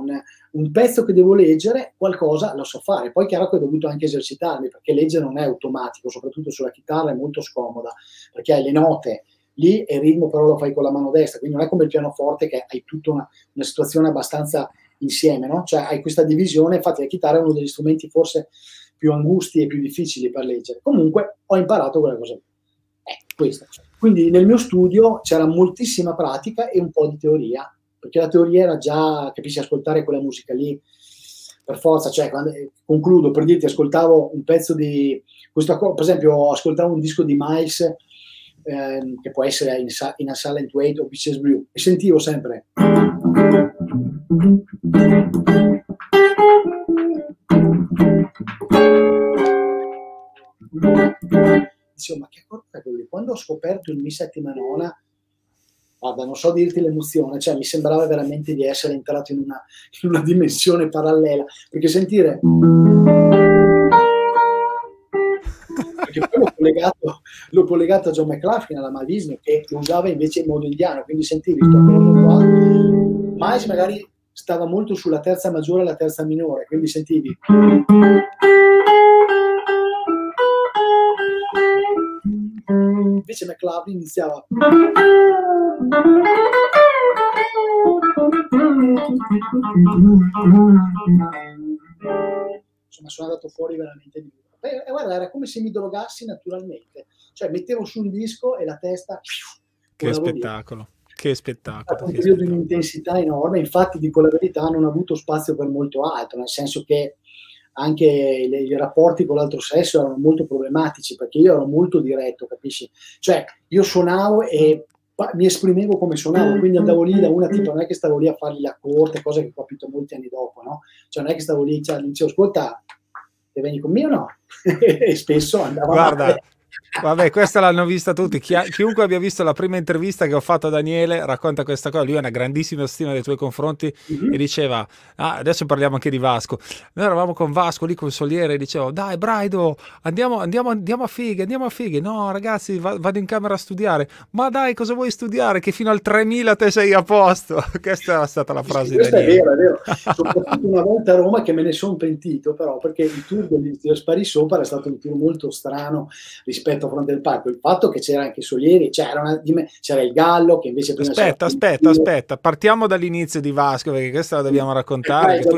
un pezzo che devo leggere, qualcosa lo so fare. Poi è chiaro che ho dovuto anche esercitarmi, perché leggere non è automatico, soprattutto sulla chitarra è molto scomoda, perché hai le note lì e il ritmo però lo fai con la mano destra, quindi non è come il pianoforte che hai tutta una situazione abbastanza insieme, no? Cioè hai questa divisione, infatti la chitarra è uno degli strumenti forse più angusti e più difficili per leggere. Comunque ho imparato quella cosa lì. Questa. Quindi nel mio studio c'era moltissima pratica e un po' di teoria, perché la teoria era già, capisci, ascoltare quella musica lì per forza, cioè quando, concludo per dirti, ascoltavo un pezzo di questo, per esempio ascoltavo un disco di Miles che può essere in A Silent Wait o Bitches Brew, e sentivo sempre insomma, che accordo è quello lì? Quando ho scoperto il Mi settima nona, guarda, non so dirti l'emozione, cioè mi sembrava veramente di essere entrato in una dimensione parallela, perché sentire perché poi l'ho collegato a John McLaughlin, alla Mahavishnu, che lo usava invece in modo indiano, quindi sentivi sto qua. Miles magari stava molto sulla terza maggiore e la terza minore, quindi sentivi invece McLaughlin iniziava insomma, sono andato fuori veramente di duro. E guarda, era come se mi drogassi naturalmente, cioè mettevo su un disco e la testa che spettacolo via. Che spettacolo, un periodo di un'intensità enorme. Infatti dico la verità, non ho avuto spazio per molto altro, nel senso che anche i rapporti con l'altro sesso erano molto problematici, perché io ero molto diretto, capisci? Cioè, io suonavo e mi esprimevo come suonavo, quindi andavo lì da una tipa, non è che stavo lì a fargli la corte, cosa che ho capito molti anni dopo, no? Cioè, non è che stavo lì, cioè, dicevo, ascolta, te vieni con me o no? E spesso andavo... Guarda, vabbè, questa l'hanno vista tutti. Chiunque abbia visto la prima intervista che ho fatto a Daniele racconta questa cosa. Lui ha una grandissima stima nei tuoi confronti e diceva, ah, adesso parliamo anche di Vasco, noi eravamo con Vasco lì con Soliere e dicevo, dai Braido, andiamo a fighe, no ragazzi, vado in camera a studiare. Ma dai, cosa vuoi studiare, che fino al 3000 te sei a posto? Questa era stata la frase di Daniele. È vero, soprattutto una volta a Roma, che me ne sono pentito però, perché il tour di Spari Sopra è stato un tour molto strano rispetto a fronte del palco. Il fatto che c'era anche Solieri, c'era il Gallo che invece prima... Aspetta, partiamo dall'inizio di Vasco, perché questa la dobbiamo raccontare. Che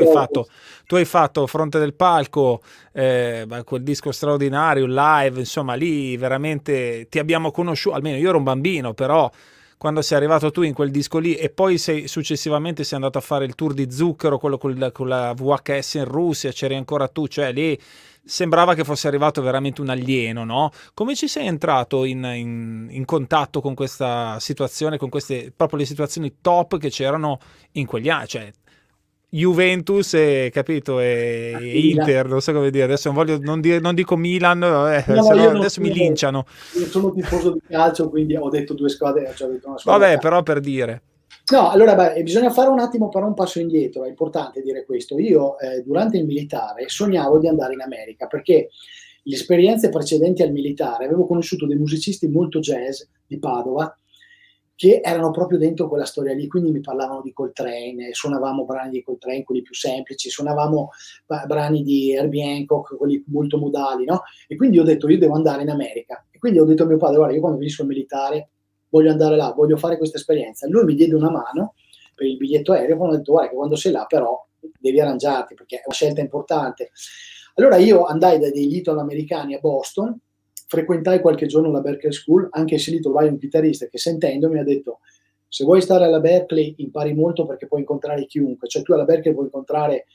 tu hai fatto fronte del palco, quel disco straordinario live, insomma lì veramente ti abbiamo conosciuto, almeno io ero un bambino, però quando sei arrivato tu in quel disco lì, e poi successivamente sei andato a fare il tour di Zucchero, quello con la VHS in Russia, c'eri ancora tu, cioè lì sembrava che fosse arrivato veramente un alieno, no? Come ci sei entrato in contatto con questa situazione, con queste proprio le situazioni top che c'erano in quegli anni, cioè Juventus e Inter, non so come dire, adesso non dico Milan, no, adesso mi linciano. Io sono tifoso di calcio, quindi ho detto due squadre. Cioè ho detto una squadra. Vabbè, però per dire. No, allora beh, bisogna fare un attimo però un passo indietro, è importante dire questo. Io durante il militare sognavo di andare in America, perché le esperienze precedenti al militare avevo conosciuto dei musicisti molto jazz di Padova, che erano proprio dentro quella storia lì, quindi mi parlavano di Coltrane, suonavamo brani di Coltrane, quelli più semplici, suonavamo brani di Herbie Hancock, quelli molto modali, no? E quindi ho detto, io devo andare in America. E quindi ho detto a mio padre, guarda, io quando finisco il militare voglio andare là, voglio fare questa esperienza. Lui mi diede una mano per il biglietto aereo, poi mi ha detto, guarda, che quando sei là però devi arrangiarti, perché è una scelta importante. Allora io andai dai dei Little Americani a Boston, frequentai qualche giorno la Berkeley School, anche se lì trovai un chitarrista che, sentendo, mi ha detto, se vuoi stare alla Berkeley impari molto, perché puoi incontrare chiunque, cioè tu alla Berkeley puoi incontrare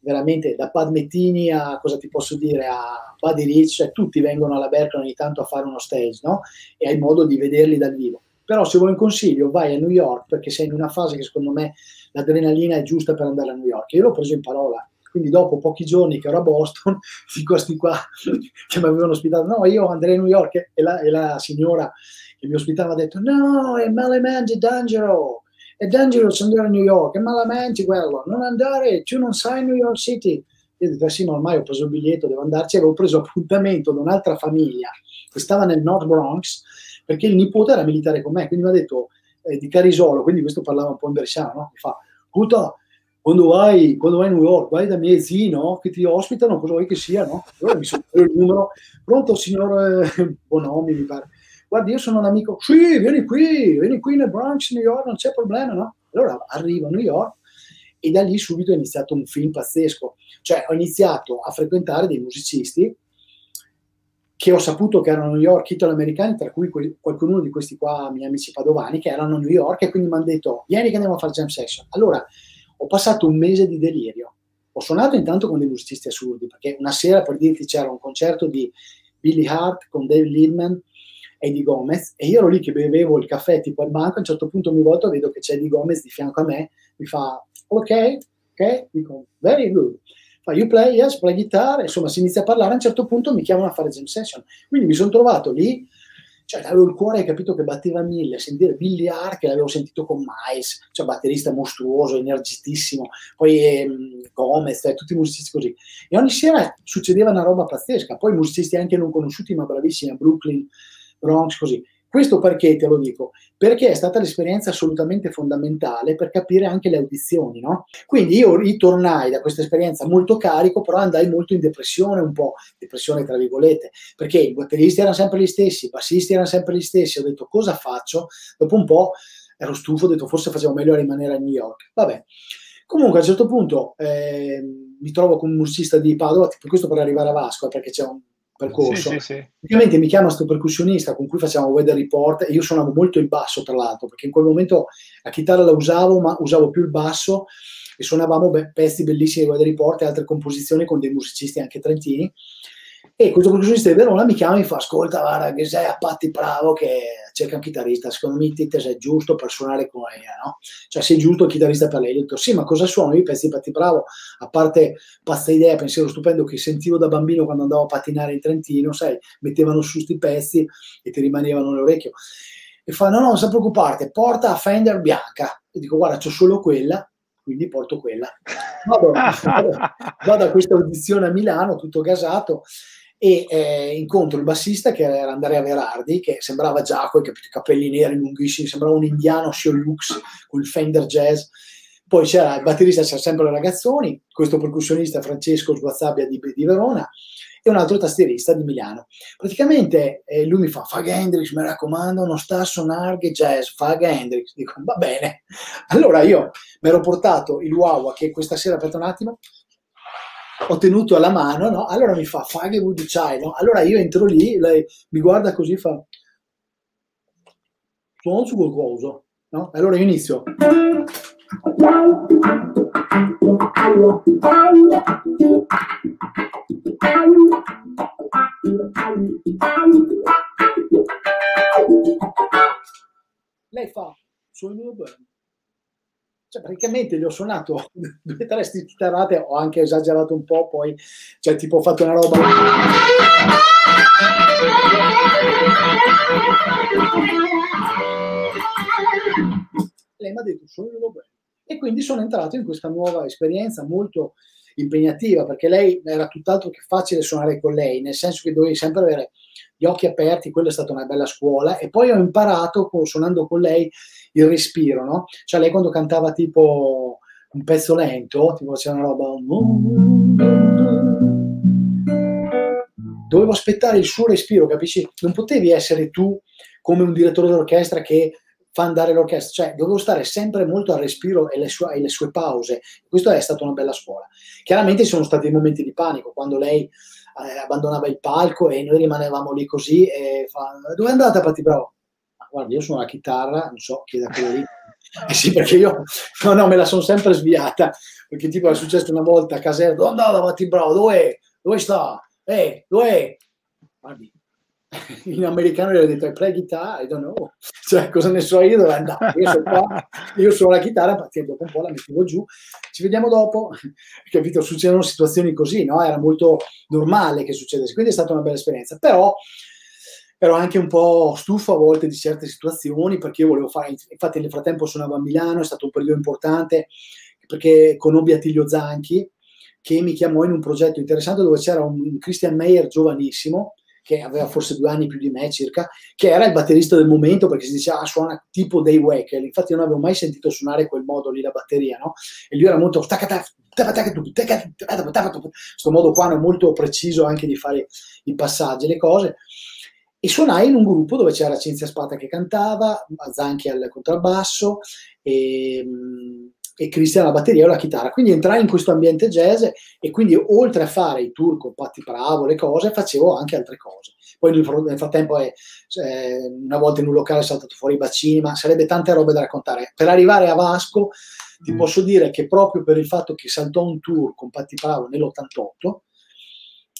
veramente da Padmettini a, cosa ti posso dire, a Buddy Rich, cioè tutti vengono alla Berkeley ogni tanto a fare uno stage, no? E hai modo di vederli dal vivo. Però se vuoi un consiglio vai a New York, perché sei in una fase che secondo me l'adrenalina è giusta per andare a New York. Io l'ho preso in parola. Quindi dopo pochi giorni che ero a Boston, di questi qua che mi avevano ospitato, no, io andrei a New York, e la signora che mi ospitava ha detto, no, è malamente dangeroso, è dangeroso andare a New York, è malamente quello, non andare, tu non sai New York City. Io ho detto, sì, ma ormai ho preso il biglietto, devo andarci. Avevo preso appuntamento da un'altra famiglia che stava nel North Bronx, perché il nipote era militare con me, quindi mi ha detto di Carisolo, quindi questo parlava un po' in bresciano, no? Mi fa, puta, quando vai a New York, vai da miei zii, no? Che ti ospitano, cosa vuoi che sia, no? Allora mi sono preso il numero, pronto signor Bonomi, mi pare. Guardi, io sono un amico, sì, vieni qui nel Bronx, New York, non c'è problema, no? Allora arrivo a New York e da lì subito è iniziato un film pazzesco. Cioè ho iniziato a frequentare dei musicisti che ho saputo che erano new york italo-americani, tra cui qualcuno di questi qua, miei amici padovani, che erano a New York, e quindi mi hanno detto, vieni che andiamo a fare jam session. Allora, ho passato un mese di delirio. Ho suonato intanto con dei musicisti assurdi, perché una sera, per dirti, c'era un concerto di Billy Hart con David Lindman e Eddie Gomez, e io ero lì che bevevo il caffè tipo al banco, a un certo punto mi volto, vedo che c'è Eddie Gomez di fianco a me, mi fa, ok, dico, very good. You play, yes, play guitar, insomma si inizia a parlare, a un certo punto mi chiamano a fare jam session, quindi mi sono trovato lì, cioè avevo il cuore, capito, che batteva 1000, sentire Billy Hart, che l'avevo sentito con Miles, cioè batterista mostruoso, energitissimo, poi Gomez, tutti i musicisti così, e ogni sera succedeva una roba pazzesca, poi musicisti anche non conosciuti ma bravissimi, a Brooklyn, Bronx, così. Questo perché te lo dico? Perché è stata l'esperienza assolutamente fondamentale per capire anche le audizioni, no? Quindi io ritornai da questa esperienza molto carico, però andai molto in depressione un po', depressione tra virgolette, perché i batteristi erano sempre gli stessi, i bassisti erano sempre gli stessi, ho detto cosa faccio? Dopo un po' ero stufo, ho detto forse facevo meglio a rimanere a New York, vabbè. Comunque a un certo punto mi trovo con un musicista di Padova, tipo questo per arrivare a Vasco, perché c'è un percorso. Sì. Ovviamente mi chiama questo percussionista con cui facciamo Weather Report e io suonavo molto il basso, tra l'altro, perché in quel momento la chitarra la usavo, ma usavo più il basso e suonavamo pezzi bellissimi di Weather Report e altre composizioni con dei musicisti anche trentini. E questo percussionista di Verona mi chiama e mi fa, ascolta, guarda che sei a Patty Pravo che cerca un chitarrista, secondo me te sei giusto per suonare con lei, no? Cioè sei giusto il chitarrista per lei. Io ho detto, sì, ma cosa suono? Io i pezzi di Patty Pravo, a parte pazza idea, pensiero stupendo che sentivo da bambino quando andavo a patinare in Trentino, sai, mettevano su sti pezzi e ti rimanevano all'orecchio. E fa, no, non si preoccupare, porta a Fender bianca. E dico, guarda, c'ho solo quella, quindi porto quella. Vado a questa audizione a Milano, tutto gasato, e incontro il bassista che era Andrea Berardi, che sembrava Jaco, i capelli neri lunghissimi, sembrava un indiano Siolux con il Fender Jazz. Poi c'era il batterista, c'era sempre le Ragazzoni, questo percussionista Francesco Sguazzabia di Verona e un altro tastierista di Milano. Praticamente lui mi fa, Fag Hendrix, mi raccomando, non sta a suonare jazz, Fag Hendrix. Dico, va bene. Allora io mi ero portato il Wawa, che questa sera, aspetta un attimo, ho tenuto alla mano, no? Allora mi fa, fai che vuoi dicai, no? Allora io entro lì, lei mi guarda così, fa, suono su qualcosa, no? Allora io inizio. Lei fa, suono bene. Cioè, praticamente gli ho suonato 2 o 3 chitarrate, ho anche esagerato un po', poi, cioè, tipo, ho fatto una roba. Lei mi ha detto, suonalo bene. E quindi sono entrato in questa nuova esperienza molto impegnativa, perché lei era tutt'altro che facile suonare con lei, nel senso che dovevi sempre avere gli occhi aperti, quella è stata una bella scuola, e poi ho imparato, suonando con lei, il respiro, no? Cioè lei quando cantava tipo un pezzo lento, tipo c'era una roba, dovevo aspettare il suo respiro, capisci? Non potevi essere tu come un direttore d'orchestra che fa andare l'orchestra, cioè dovevo stare sempre molto al respiro e le sue pause. Questa è stata una bella scuola. Chiaramente ci sono stati dei momenti di panico, quando lei abbandonava il palco e noi rimanevamo lì così e fa, dove è andata Patty Pravo? Ah, guarda, io sono la chitarra, non so, chieda a quello lì. Eh sì, perché io no, me la sono sempre sviata, perché tipo è successo una volta a Caserta, dove è andata Patty Pravo? Dove sta? Dove? Guardi, in americano gli ho detto, I play guitar, I don't know, cioè cosa ne so io dove andare, io sono qua, io suono la chitarra, dopo un po' la mettevo giù, ci vediamo dopo, capito, succedono situazioni così, no? Era molto normale che succedesse, quindi è stata una bella esperienza, però ero anche un po' stufo a volte di certe situazioni, perché io volevo fare, infatti nel frattempo suonavo a Milano, è stato un periodo importante, perché conobbi Attilio Zanchi, che mi chiamò in un progetto interessante dove c'era un Christian Meyer giovanissimo, che aveva forse 2 anni più di me circa, che era il batterista del momento, perché si diceva suona tipo dei Wacker. Infatti io non avevo mai sentito suonare quel modo lì la batteria, no? E lui era molto questo modo qua, molto preciso anche di fare i passaggi, le cose. E suonai in un gruppo dove c'era Cinzia Spata che cantava, Zanchi al contrabbasso e Cristian alla batteria o alla chitarra. Quindi entrai in questo ambiente jazz e quindi oltre a fare i tour con Patty Pravo, le cose, facevo anche altre cose. Poi nel frattempo una volta in un locale è saltato fuori i bacini, ma sarebbe tante robe da raccontare. Per arrivare a Vasco ti posso dire che proprio per il fatto che saltò un tour con Patty Pravo nell'88,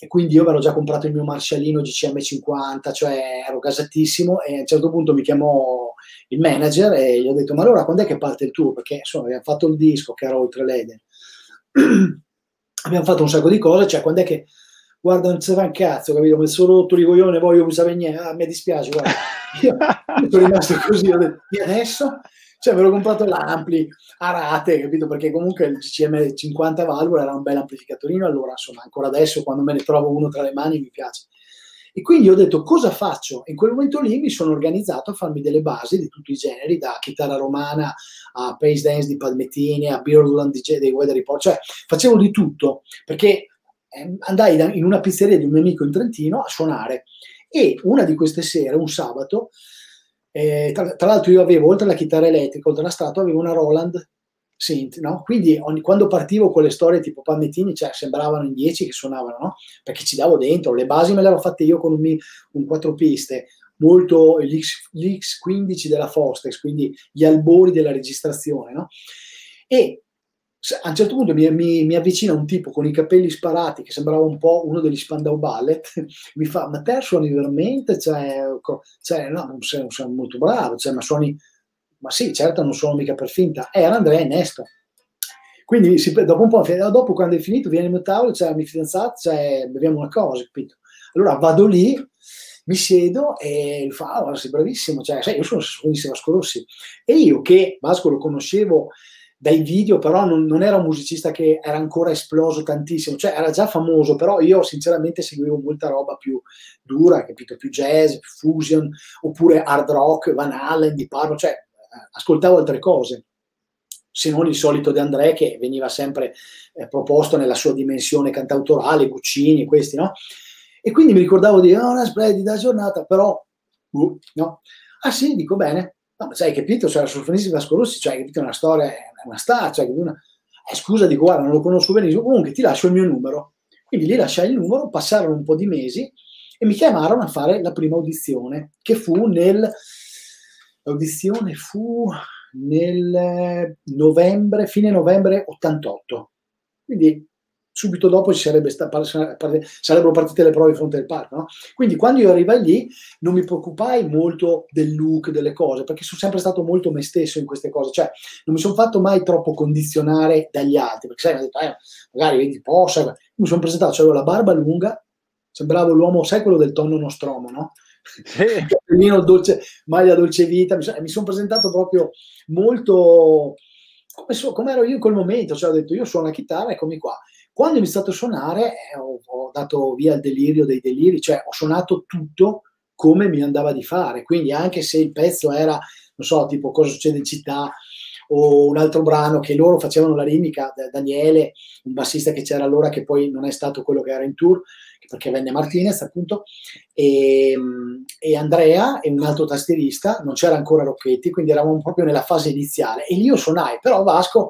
e quindi io avevo già comprato il mio Marcialino GCM50, cioè ero gasatissimo, e a un certo punto mi chiamò il manager e gli ho detto: ma allora quando è che parte il tour? Perché insomma abbiamo fatto il disco che era Oltre l'Eden, abbiamo fatto un sacco di cose, cioè quando è che, guarda, non si fa un cazzo, capito? Mi sono rotto i coglioni, voglio mi sapere niente, mi dispiace, guarda. Io sono rimasto così, ho detto: e adesso? Cioè avevo comprato l'ampli a rate, capito? Perché comunque il GCM 50 valvola era un bel amplificatorino, allora insomma ancora adesso quando me ne trovo uno tra le mani mi piace. E quindi ho detto: cosa faccio? In quel momento lì mi sono organizzato a farmi delle basi di tutti i generi, da chitarra romana a pace dance di Palmettini a Birland DJ dei Weather Report, cioè facevo di tutto, perché andai in una pizzeria di un mio amico in Trentino a suonare, e una di queste sere, un sabato, tra l'altro io avevo, oltre alla chitarra elettrica, oltre alla Strato, avevo una Roland Synth, no? Quindi quando partivo con le storie tipo Palmettini, cioè sembravano in 10 che suonavano, no? Perché ci davo dentro, le basi me le avevo fatte io con un 4 piste, molto l'X15 della Fostex, quindi gli albori della registrazione, no? E a un certo punto mi avvicina un tipo con i capelli sparati che sembrava un po' uno degli Spandau Ballet, mi fa: ma te suoni veramente? Cioè no, non sei molto bravo, cioè, ma suoni? Ma sì, certo, non suono mica per finta. Era Andrea Ernesto. Quindi dopo un po', quando è finito, viene al mio tavolo, c'è la mia fidanzata, beviamo una cosa, capito? Allora vado lì, mi siedo e lui fa: oh, sei bravissimo, cioè, sai, io sono di Vasco Rossi. E io che Vasco lo conoscevo dai video, però non era un musicista che era ancora esploso tantissimo, cioè era già famoso, però io sinceramente seguivo molta roba più dura, capito? Più jazz, più fusion, oppure hard rock, Van Halen, Deep Purple, cioè ascoltavo altre cose, se non il solito De André che veniva sempre proposto nella sua dimensione cantautorale, Guccini, questi, no? E quindi mi ricordavo di una splendida giornata, però no. Ah sì, dico bene. No, ma sai, capito? Cioè, la solfonisti Vasco Rossi, cioè, capito? Una storia, una star, cioè, scusa, dico, guarda, non lo conosco benissimo, comunque ti lascio il mio numero. Quindi gli lasciai il numero, passarono un po' di mesi e mi chiamarono a fare la prima audizione, che fu nel novembre, fine novembre 88. Quindi subito dopo sarebbero partite le prove di fronte del parco, no? Quindi quando io arrivai lì non mi preoccupai molto del look, delle cose, perché sono sempre stato molto me stesso in queste cose, cioè non mi sono fatto mai troppo condizionare dagli altri, perché sai, mi hanno detto, magari vedi possa, mi sono presentato, avevo la barba lunga, sembravo l'uomo, sai, quello del Tonno Nostromo, no? Cappellino dolce, maglia dolce vita, mi sono presentato proprio molto come ero io in quel momento, cioè ho detto io suono la chitarra, eccomi qua. Quando ho iniziato a suonare ho dato via il delirio dei deliri, cioè ho suonato tutto come mi andava di fare, quindi anche se il pezzo era, non so, tipo Cosa succede in città o un altro brano che loro facevano la rimica, Daniele, un bassista che c'era allora che poi non è stato quello che era in tour, perché venne Martinez appunto, e Andrea e un altro tastierista, non c'era ancora Rocchetti, quindi eravamo proprio nella fase iniziale e io suonai, però Vasco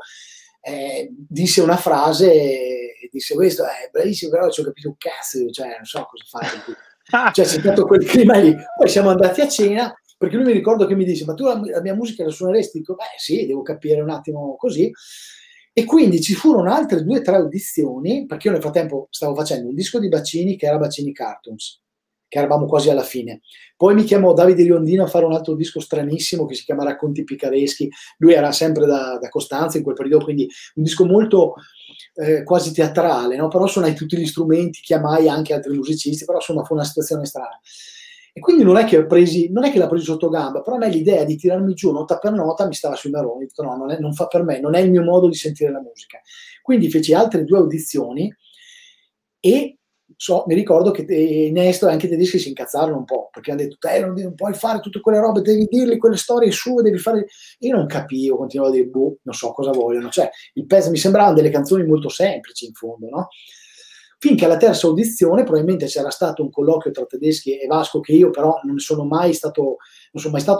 disse una frase, disse questo è bravissimo, però ci ho capito un cazzo, cioè non so cosa fare. Cioè c'è stato quel clima lì, poi siamo andati a cena, perché lui mi ricordo che mi disse: ma tu la mia musica la suoneresti? Dico: beh sì, devo capire un attimo così. E quindi ci furono altre 2 o 3 audizioni, perché io nel frattempo stavo facendo un disco di Bacini che era Bacini Cartoons, che eravamo quasi alla fine. Poi mi chiamò Davide Riondino a fare un altro disco stranissimo che si chiama Racconti picareschi, lui era sempre da Costanza in quel periodo, quindi un disco molto quasi teatrale, no? Però suonai tutti gli strumenti, chiamai anche altri musicisti, però insomma fu una situazione strana. E quindi non è che l'ha preso sotto gamba, però a me l'idea di tirarmi giù nota per nota mi stava sui maroni, ho detto no, non fa per me, non è il mio modo di sentire la musica. Quindi feci altre 2 audizioni e mi ricordo che Nesto e anche i tedeschi si incazzarono un po', perché hanno detto non puoi fare tutte quelle robe, devi dirgli quelle storie sue, devi fare... Io non capivo, continuavo a dire boh, non so cosa vogliono, cioè il pezzo mi sembrava delle canzoni molto semplici in fondo, no? Finché alla terza audizione probabilmente c'era stato un colloquio tra Tedeschi e Vasco, che io però non sono mai stato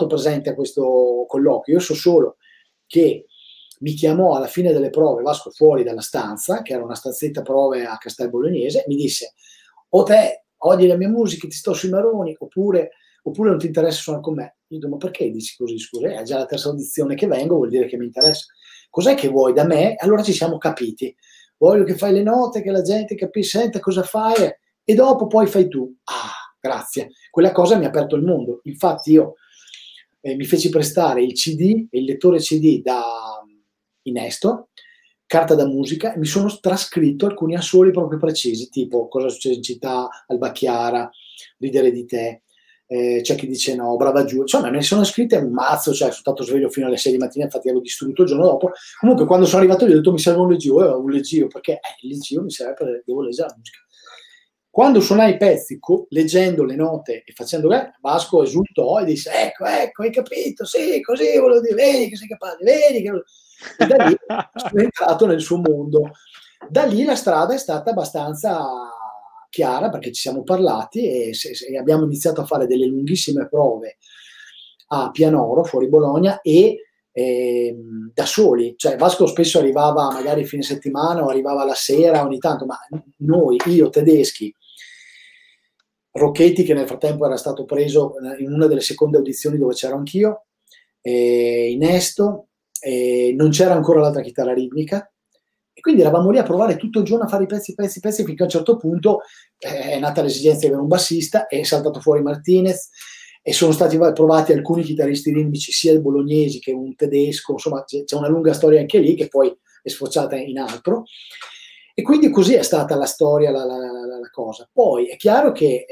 presente a questo colloquio. Io so solo che mi chiamò alla fine delle prove Vasco fuori dalla stanza, che era una stanzetta prove a Castel Bolognese, e mi disse: o te odi la mia musica, ti sto sui maroni, oppure non ti interessa suonare con me. Io dico: ma perché dici così? Scusa, è già la terza audizione che vengo, vuol dire che mi interessa. Cos'è che vuoi da me? Allora ci siamo capiti. Voglio che fai le note, che la gente capisce, senta cosa fai, e dopo poi fai tu. Ah, grazie. Quella cosa mi ha aperto il mondo. Infatti io mi feci prestare il CD, il lettore CD da Inesto, carta da musica, e mi sono trascritto alcuni assoli proprio precisi, tipo Cosa succede in città, Albacchiara, Ridere di te, c'è chi dice no, Brava Giù, insomma me ne sono scritte un mazzo, cioè sono stato sveglio fino alle 6 di mattina, infatti avevo distrutto il giorno dopo. Comunque quando sono arrivato gli ho detto mi serve un leggio, perché il leggio mi serve perché devo leggere la musica. Quando suonai i pezzi, leggendo le note e facendo Vasco esultò e disse ecco, hai capito, sì, così volevo dire, vedi che sei capace, vedi che... E da lì sono entrato nel suo mondo. Da lì la strada è stata abbastanza chiara, perché ci siamo parlati e abbiamo iniziato a fare delle lunghissime prove a Pianoro, fuori Bologna, e da soli. Cioè Vasco spesso arrivava magari fine settimana o arrivava la sera ogni tanto, ma io, Tedeschi, Rocchetti, che nel frattempo era stato preso in una delle seconde audizioni dove c'ero anch'io, Inesto, non c'era ancora l'altra chitarra ritmica, e quindi eravamo lì a provare tutto il giorno a fare i pezzi, finché a un certo punto è nata l'esigenza di avere un bassista, è saltato fuori Martinez e sono stati provati alcuni chitarristi ritmici, sia il bolognesi che un tedesco, insomma c'è una lunga storia anche lì che poi è sfociata in altro, e quindi così è stata la storia, la cosa. Poi è chiaro che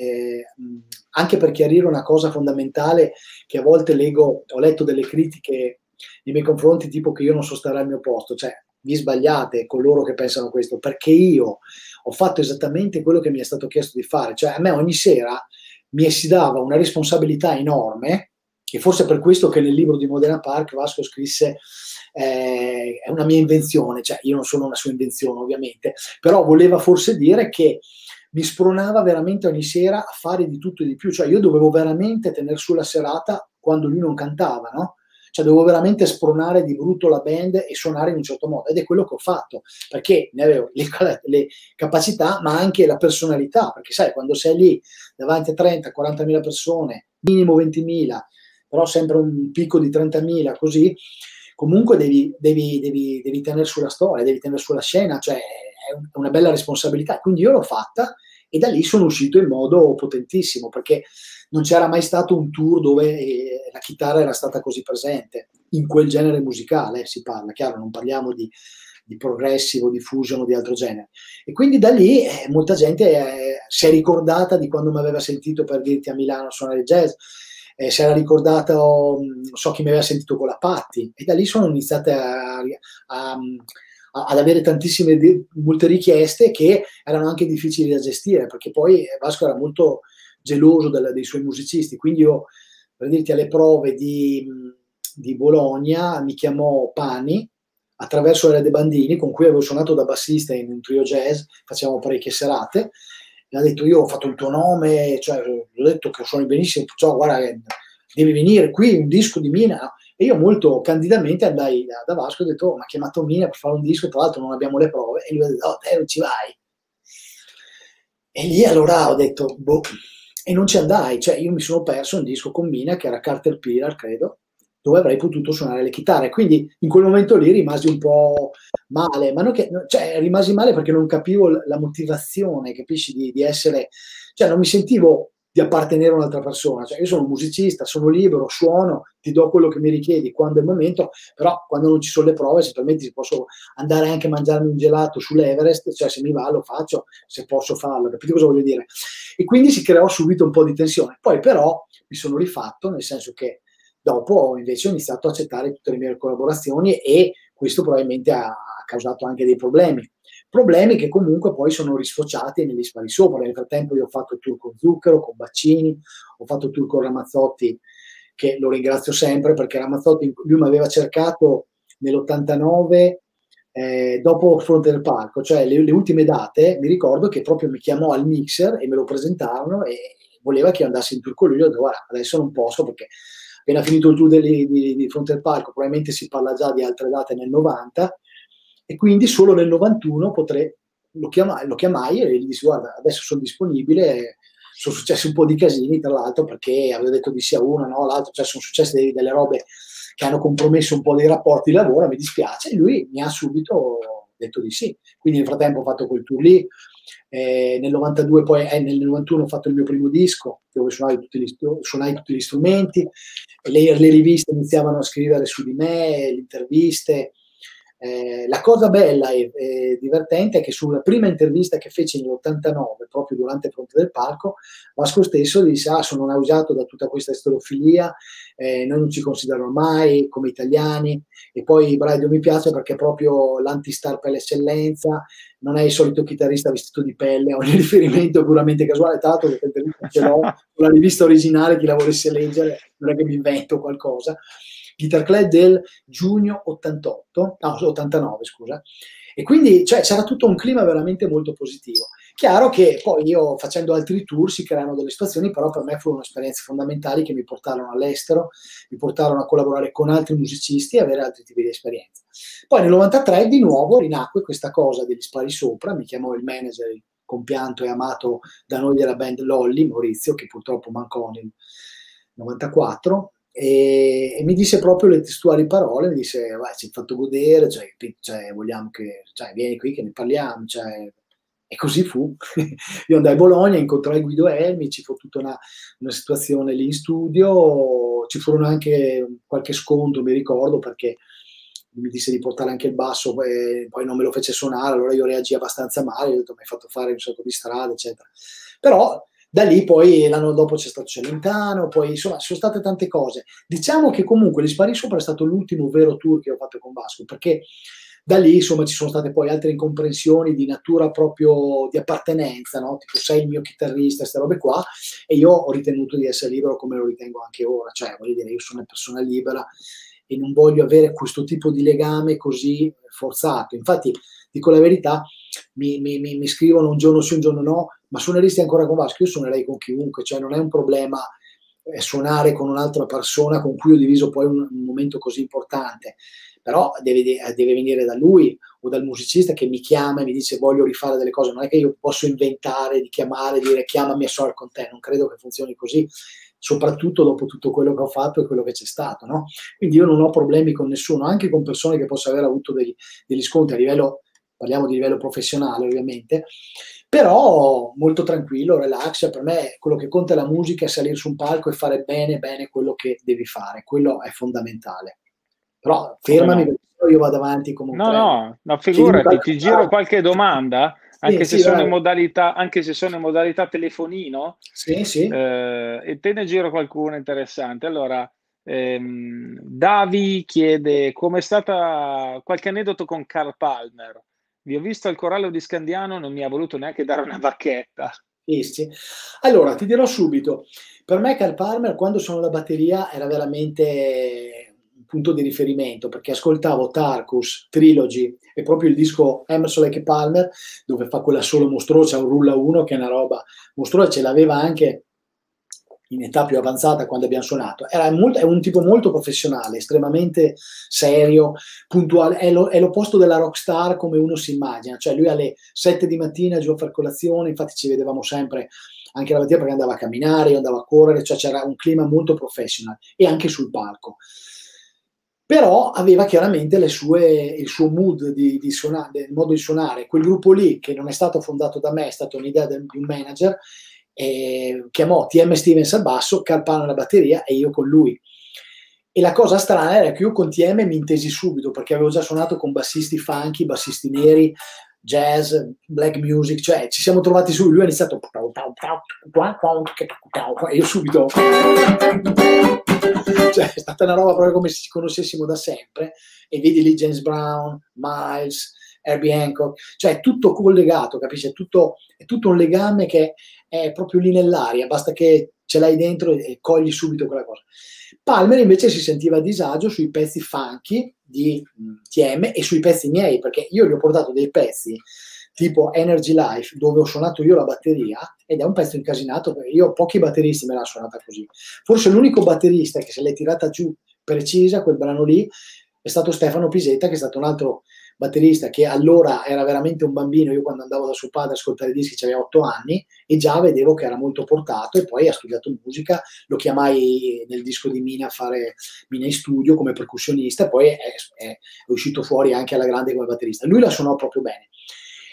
anche per chiarire una cosa fondamentale, che a volte ho letto delle critiche nei miei confronti, tipo che io non so stare al mio posto, cioè vi sbagliate coloro che pensano questo, perché io ho fatto esattamente quello che mi è stato chiesto di fare, cioè a me ogni sera mi si dava una responsabilità enorme, e forse per questo che nel libro di Modena Park Vasco scrisse è una mia invenzione, cioè io non sono una sua invenzione ovviamente, però voleva forse dire che mi spronava veramente ogni sera a fare di tutto e di più, cioè io dovevo veramente tenere sulla serata quando lui non cantava, no? Cioè dovevo veramente spronare di brutto la band e suonare in un certo modo, ed è quello che ho fatto, perché ne avevo le capacità ma anche la personalità, perché sai, quando sei lì davanti a 30-40.000 persone, minimo 20.000, però sempre un picco di 30.000 così, comunque devi tenere sulla storia, devi tenere sulla scena, cioè è una bella responsabilità, quindi io l'ho fatta e da lì sono uscito in modo potentissimo, perché non c'era mai stato un tour dove la chitarra era stata così presente, in quel genere musicale si parla, chiaro, non parliamo di progressivo, di fusion o di altro genere, e quindi da lì molta gente si è ricordata di quando mi aveva sentito, per dirti, a Milano a suonare jazz, si era ricordata, non so chi mi aveva sentito con la Patty, e da lì sono iniziate ad avere molte richieste che erano anche difficili da gestire, perché poi Vasco era molto geloso dei suoi musicisti, quindi io, per dirti, alle prove di Bologna mi chiamò Pani attraverso Ere De Bandini, con cui avevo suonato da bassista in un trio jazz, facevamo parecchie serate, mi ha detto io ho fatto il tuo nome, cioè ho detto che suoni benissimo, cioè, guarda, devi venire qui, un disco di Mina. E io molto candidamente andai da Vasco e ho detto: oh, mi ha chiamato Mina per fare un disco, tra l'altro non abbiamo le prove, e lui ha detto: oh, te non ci vai. E lì allora ho detto boh, e non ci andai, cioè io mi sono perso un disco con Mina che era Carter Pillar, credo, dove avrei potuto suonare le chitarre, quindi in quel momento lì rimasi un po' male, ma non che, cioè rimasi male perché non capivo la motivazione, capisci, di essere, cioè non mi sentivo di appartenere a un'altra persona, cioè io sono un musicista, sono libero, suono, ti do quello che mi richiedi quando è il momento, però quando non ci sono le prove, se permetti, posso andare anche a mangiarmi un gelato sull'Everest, cioè se mi va lo faccio, se posso farlo, capite cosa voglio dire? E quindi si creò subito un po' di tensione, poi però mi sono rifatto, nel senso che dopo invece ho iniziato a accettare tutte le mie collaborazioni, e questo probabilmente ha causato anche dei problemi, problemi che comunque poi sono risfociati negli spari sopra. Nel frattempo io ho fatto il tour con Zucchero, con Baccini, ho fatto il tour con Ramazzotti, che lo ringrazio sempre, perché Ramazzotti, lui mi aveva cercato nell'89 dopo Fronte del Palco, cioè le ultime date, mi ricordo che proprio mi chiamò al mixer e me lo presentarono e voleva che io andassi in tour con lui. Io ho detto guarda, adesso non posso perché appena finito il tour di Fronte al Palco probabilmente si parla già di altre date nel 90, e quindi solo nel 91 lo chiamai e gli dissi guarda, adesso sono disponibile. Sono successi un po' di casini, tra l'altro, perché avevo detto di sì a uno, no all'altro, cioè sono successe delle robe che hanno compromesso un po' dei rapporti di lavoro, mi dispiace, e lui mi ha subito detto di sì. Quindi nel frattempo ho fatto quel tour lì, nel 92 poi, nel 91 ho fatto il mio primo disco, dove suonai tutti gli strumenti, le riviste iniziavano a scrivere su di me, le interviste. La cosa bella e divertente è che sulla prima intervista che fece nell'89, proprio durante il Fronte del Palco, Vasco stesso disse: ah, sono nauseato da tutta questa esterofilia, noi non ci considerano mai come italiani. E poi Braido mi piace perché è proprio l'antistar per l'eccellenza, non è il solito chitarrista vestito di pelle, è un riferimento puramente casuale, tanto che l'intervista ce l'ho sulla rivista originale, chi la volesse leggere, non è che mi invento qualcosa. Guitar Club del giugno 89, scusa. E quindi, cioè, c'era tutto un clima veramente molto positivo. Chiaro che poi io, facendo altri tour, si creano delle situazioni, però per me furono esperienze fondamentali che mi portarono all'estero, mi portarono a collaborare con altri musicisti e avere altri tipi di esperienze. Poi nel 93 di nuovo rinacque questa cosa degli spari sopra, mi chiamò il manager, il compianto e amato da noi della band Lolli, Maurizio, che purtroppo mancò nel 94, e mi disse proprio le testuali parole, mi disse vai, ci hai fatto godere, cioè vogliamo che, cioè, vieni qui che ne parliamo, cioè. E così fu. Io andai a Bologna, incontrai Guido Elmi, ci fu tutta una situazione lì in studio, ci furono anche qualche scontro, mi ricordo, perché mi disse di portare anche il basso, poi non me lo fece suonare, allora io reagii abbastanza male, ho detto mi hai fatto fare un sacco di strada eccetera. Però da lì poi l'anno dopo c'è stato Celentano, poi insomma sono state tante cose. Diciamo che comunque gli spari sopra è stato l'ultimo vero tour che ho fatto con Vasco, perché da lì insomma ci sono state poi altre incomprensioni di natura proprio di appartenenza, no? Tipo sei il mio chitarrista, queste robe qua, e io ho ritenuto di essere libero come lo ritengo anche ora, cioè voglio dire, io sono una persona libera e non voglio avere questo tipo di legame così forzato. Infatti, dico la verità, mi scrivono un giorno sì, un giorno no, ma suoneresti ancora con Vasco? Io suonerei con chiunque, cioè non è un problema suonare con un'altra persona con cui ho diviso poi un momento così importante, però deve venire da lui o dal musicista che mi chiama e mi dice voglio rifare delle cose, non è che io posso inventare di chiamare, dire chiamami a suonare con te, non credo che funzioni così, soprattutto dopo tutto quello che ho fatto e quello che c'è stato, no? Quindi io non ho problemi con nessuno, anche con persone che possono aver avuto degli scontri a livello, parliamo di livello professionale ovviamente, però molto tranquillo, relax. Per me quello che conta è la musica, è salire su un palco e fare bene bene quello che devi fare, quello è fondamentale. Però fermami, no, perché io vado avanti comunque. No, figurati, ti giro qualche domanda, anche, sì, se sono in modalità, anche se sono in modalità telefonino, sì. E te ne giro qualcuno interessante. Allora, Davi chiede com'è stata, qualche aneddoto con Carl Palmer. Vi ho visto al Corallo di Scandiano, non mi ha voluto neanche dare una bacchetta. Sì. Allora, ti dirò subito, per me Carl Palmer, quando sono alla batteria, era veramente un punto di riferimento, perché ascoltavo Tarkus, Trilogy, e proprio il disco Emerson e Palmer, dove fa quella solo mostruosa, un rulla uno, che è una roba mostruosa, ce l'aveva anche in età più avanzata quando abbiamo suonato. È un tipo molto professionale, estremamente serio, puntuale, è l'opposto della rockstar come uno si immagina, cioè lui alle 7 di mattina giù a far colazione, infatti ci vedevamo sempre anche la mattina perché andava a camminare, io andavo a correre, cioè c'era un clima molto professional, e anche sul palco. Però aveva chiaramente il suo mood di suonare, il modo di suonare. Quel gruppo lì, che non è stato fondato da me, è stata un'idea di un manager, chiamò TM Stevens al basso, Carl Palmer alla batteria e io con lui. E la cosa strana era che io con TM mi intesi subito, perché avevo già suonato con bassisti funky, bassisti neri, jazz, black music, cioè ci siamo trovati su, lui ha iniziato e io subito, cioè è stata una roba proprio come se ci conoscessimo da sempre. E vedi lì James Brown, Miles Herbie Hancock, cioè è tutto collegato, capisci? È tutto un legame che è proprio lì nell'aria, basta che ce l'hai dentro e cogli subito quella cosa. Palmer invece si sentiva a disagio sui pezzi funky di TM e sui pezzi miei, perché io gli ho portato dei pezzi tipo Energy Life, dove ho suonato io la batteria, ed è un pezzo incasinato, perché io pochi batteristi me l'hanno suonata così. Forse l'unico batterista che se l'è tirata giù precisa, quel brano lì, è stato Stefano Pisetta, che è stato un altro batterista che allora era veramente un bambino. Io quando andavo da suo padre a ascoltare i dischi aveva 8 anni e già vedevo che era molto portato, e poi ha studiato musica, lo chiamai nel disco di Mina a fare Mina in studio come percussionista, poi è uscito fuori anche alla grande come batterista. Lui la suonò proprio bene.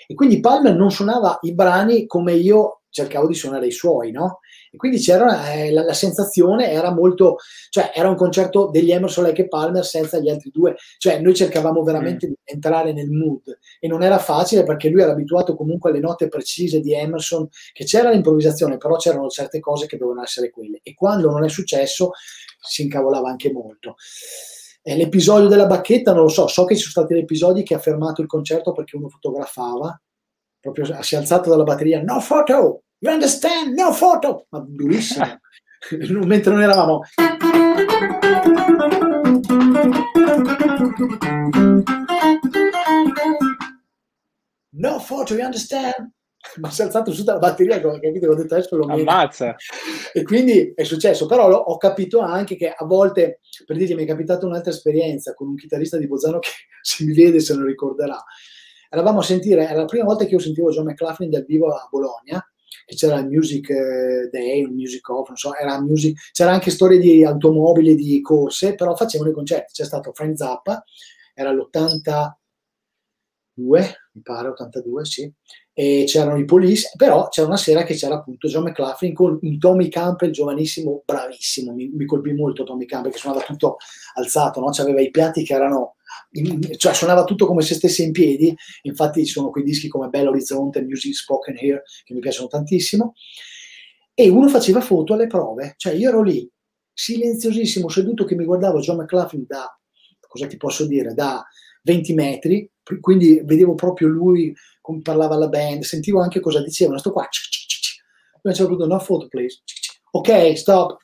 E quindi Palmer non suonava i brani come io cercavo di suonare i suoi, no? E quindi c'era la sensazione, era molto, cioè era un concerto degli Emerson, Lake e Palmer senza gli altri due, cioè noi cercavamo veramente di entrare nel mood, e non era facile perché lui era abituato comunque alle note precise di Emerson, che c'era l'improvvisazione, però c'erano certe cose che dovevano essere quelle, e quando non è successo si incavolava anche molto. L'episodio della bacchetta non lo so, so che ci sono stati episodi che ha fermato il concerto perché uno fotografava, proprio si è alzato dalla batteria, no photo, you understand, no photo, ma durissimo, mentre non eravamo. No photo, you understand? Ma si è alzato su dalla batteria, come capite, l'ho detto adesso, lo ammazza. E quindi è successo, però ho capito anche che a volte, per dirti, mi è capitata un'altra esperienza con un chitarrista di Bolzano che se mi vede se non ricorderà. Eravamo a sentire, era la prima volta che io sentivo John McLaughlin dal vivo a Bologna, e c'era il Music Day, il Music Off, non so, era music, c'era anche storie di automobili, di corse, però facevano i concerti. C'è stato Frank Zappa, era l'82, mi pare, 82, sì, e c'erano i Police, però c'era una sera che c'era appunto John McLaughlin con un Tommy Campbell giovanissimo, bravissimo, mi colpì molto Tommy Campbell, che suonava tutto alzato, no? C'aveva i piatti che erano, cioè suonava tutto come se stesse in piedi, infatti ci sono quei dischi come Bell Orizzonte, Music Spoken Here, che mi piacciono tantissimo, e uno faceva foto alle prove, cioè io ero lì, silenziosissimo, seduto, che mi guardavo John McLaughlin da, cosa ti posso dire, da 20 metri, quindi vedevo proprio lui, come parlava la band, sentivo anche cosa dicevano, sto qua, poi c'era tutto, no photo please, ok, stop,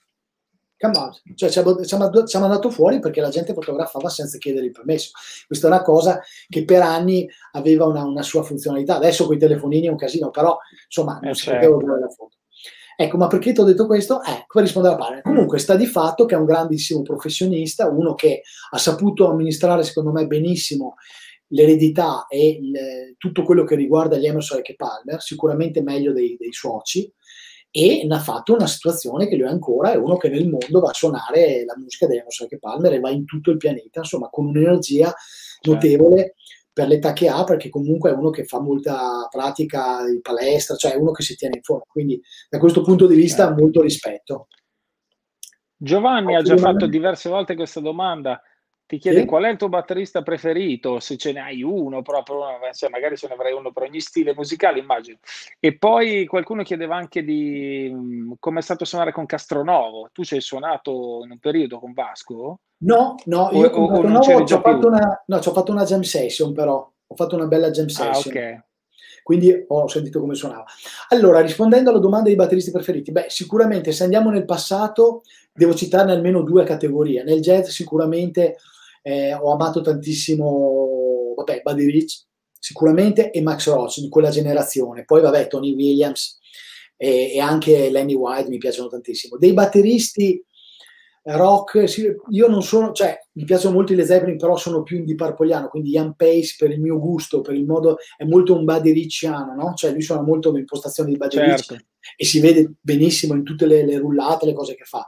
come out, cioè ci ha mandato fuori perché la gente fotografava senza chiedere il permesso. Questa è una cosa che per anni aveva una sua funzionalità, adesso con i telefonini è un casino, però insomma non si poteva fare la foto. Ecco, ma perché ti ho detto questo? Per rispondere a Palmer. Comunque sta di fatto che è un grandissimo professionista, uno che ha saputo amministrare secondo me benissimo l'eredità e tutto quello che riguarda gli Emerson, Lake e Palmer, sicuramente meglio dei suoci, e ne ha fatto una situazione che lui ancora è uno che nel mondo va a suonare la musica degli Emerson, Lake e Palmer, e va in tutto il pianeta, insomma, con un'energia notevole per l'età che ha, perché comunque è uno che fa molta pratica in palestra, cioè è uno che si tiene in forma, quindi da questo punto di vista molto rispetto. Giovanni ha già fatto diverse volte questa domanda, ti chiede qual è il tuo batterista preferito, se ce ne hai uno proprio, cioè magari ce ne avrai uno per ogni stile musicale, immagino. E poi qualcuno chiedeva anche di come è stato suonare con Castronovo. Tu ci hai suonato in un periodo con Vasco? No, io con Castronovo ci ho fatto una jam session, però ho fatto una bella jam session. Ah, ok. Quindi ho sentito come suonava. Allora, rispondendo alla domanda dei batteristi preferiti, beh, sicuramente se andiamo nel passato devo citarne almeno due categorie. Nel jazz sicuramente ho amato tantissimo, vabbè, Buddy Rich sicuramente, e Max Roach di quella generazione, poi vabbè Tony Williams e anche Lenny White mi piacciono tantissimo. Dei batteristi rock, sì, io non sono, cioè mi piacciono molto i Led Zeppelin, però sono più indiparpoliano, quindi Ian Pace per il mio gusto, per il modo, è molto un Buddy Richiano, no? Cioè lui suona molto l'impostazione di Buddy Rich e si vede benissimo in tutte le rullate, le cose che fa.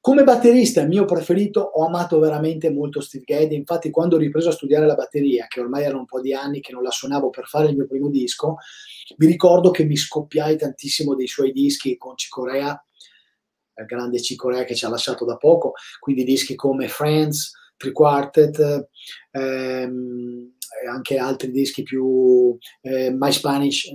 Come batterista, il mio preferito, ho amato veramente molto Steve Gadd. Infatti quando ho ripreso a studiare la batteria, che ormai erano un po' di anni che non la suonavo per fare il mio primo disco, mi ricordo che mi scoppiai tantissimo dei suoi dischi con Chick Corea, il grande Chick Corea che ci ha lasciato da poco, quindi dischi come Friends, Three Quartet, anche altri dischi più My Spanish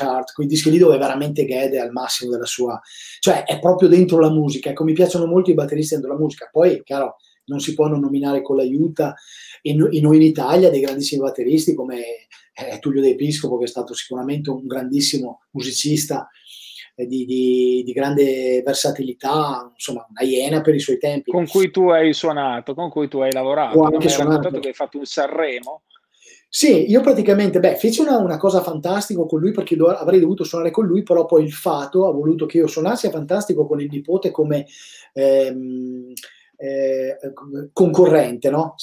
Heart, quei dischi lì dove veramente Gadd è al massimo della sua, cioè è proprio dentro la musica. Ecco, mi piacciono molto i batteristi dentro la musica. Poi, chiaro, non si può non nominare con l'aiuta, e noi in Italia dei grandissimi batteristi come Tullio De Episcopo, che è stato sicuramente un grandissimo musicista di grande versatilità, insomma una iena per i suoi tempi. Con cui tu hai suonato, con cui tu hai lavorato. Ho anche suonato. Che hai fatto un Sanremo. Sì, io praticamente, feci una cosa fantastica con lui, perché avrei dovuto suonare con lui, però poi il fato ha voluto che io suonassi a Fantastico con il nipote come concorrente, no?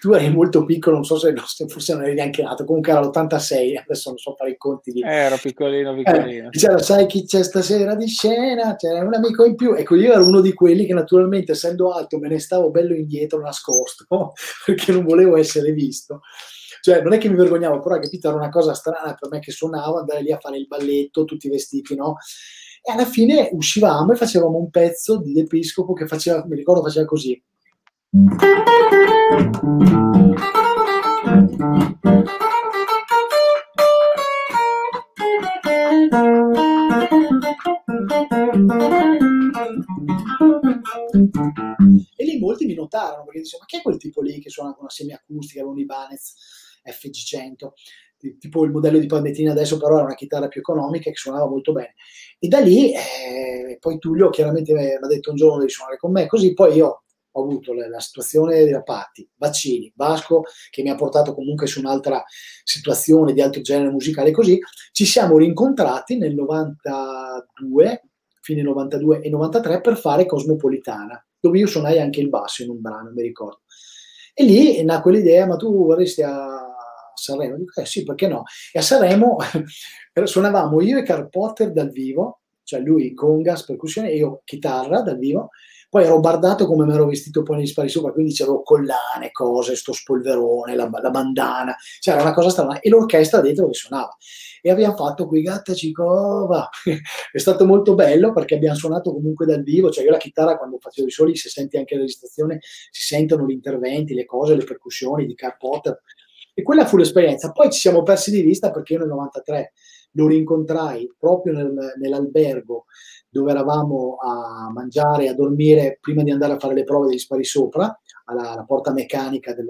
Tu eri molto piccolo, non so se forse non eri neanche nato, comunque era l'86, adesso non so fare i conti. Ero piccolino. C'era, sai chi c'è stasera di scena? C'era un amico in più. Ecco, io ero uno di quelli che naturalmente, essendo alto, me ne stavo bello indietro, nascosto, perché non volevo essere visto. Cioè, non è che mi vergognavo, però, capito, era una cosa strana per me che suonavo, andare lì a fare il balletto, tutti vestiti, no? E alla fine uscivamo e facevamo un pezzo di De Episcopo che faceva, mi ricordo, faceva così. E lì molti mi notarono, perché dicevano, ma chi è quel tipo lì che suona con una semiacustica, con un Ibanez FG100, tipo il modello di Palmettina adesso, però era una chitarra più economica che suonava molto bene. E da lì poi Tullio chiaramente mi ha detto un giorno devi suonare con me, così poi io ho avuto la situazione della Patty, Vaccini, Vasco, che mi ha portato comunque su un'altra situazione di altro genere musicale, così ci siamo rincontrati nel 92, fine 92 e 93 per fare Cosmopolitana, dove io suonai anche il basso in un brano, mi ricordo. E lì nacque l'idea, ma tu vorresti a Sanremo? Dico, sì, perché no? E a Sanremo suonavamo io e Carl Potter dal vivo, cioè lui congas, percussione, e io chitarra dal vivo. Poi ero bardato come mi ero vestito poi negli Spari Sopra, quindi c'avevo collane, cose, sto spolverone, la bandana, cioè era una cosa strana, e l'orchestra dentro che suonava. E abbiamo fatto qui Gatta Cicova, è stato molto bello perché abbiamo suonato comunque dal vivo, cioè io la chitarra quando facevo i soli, se senti anche la registrazione, si sentono gli interventi, le cose, le percussioni di Carl Potter, e quella fu l'esperienza. Poi ci siamo persi di vista perché io nel 93 lo rincontrai proprio nell'albergo dove eravamo a mangiare e a dormire prima di andare a fare le prove degli Spari Sopra, alla Porta Meccanica di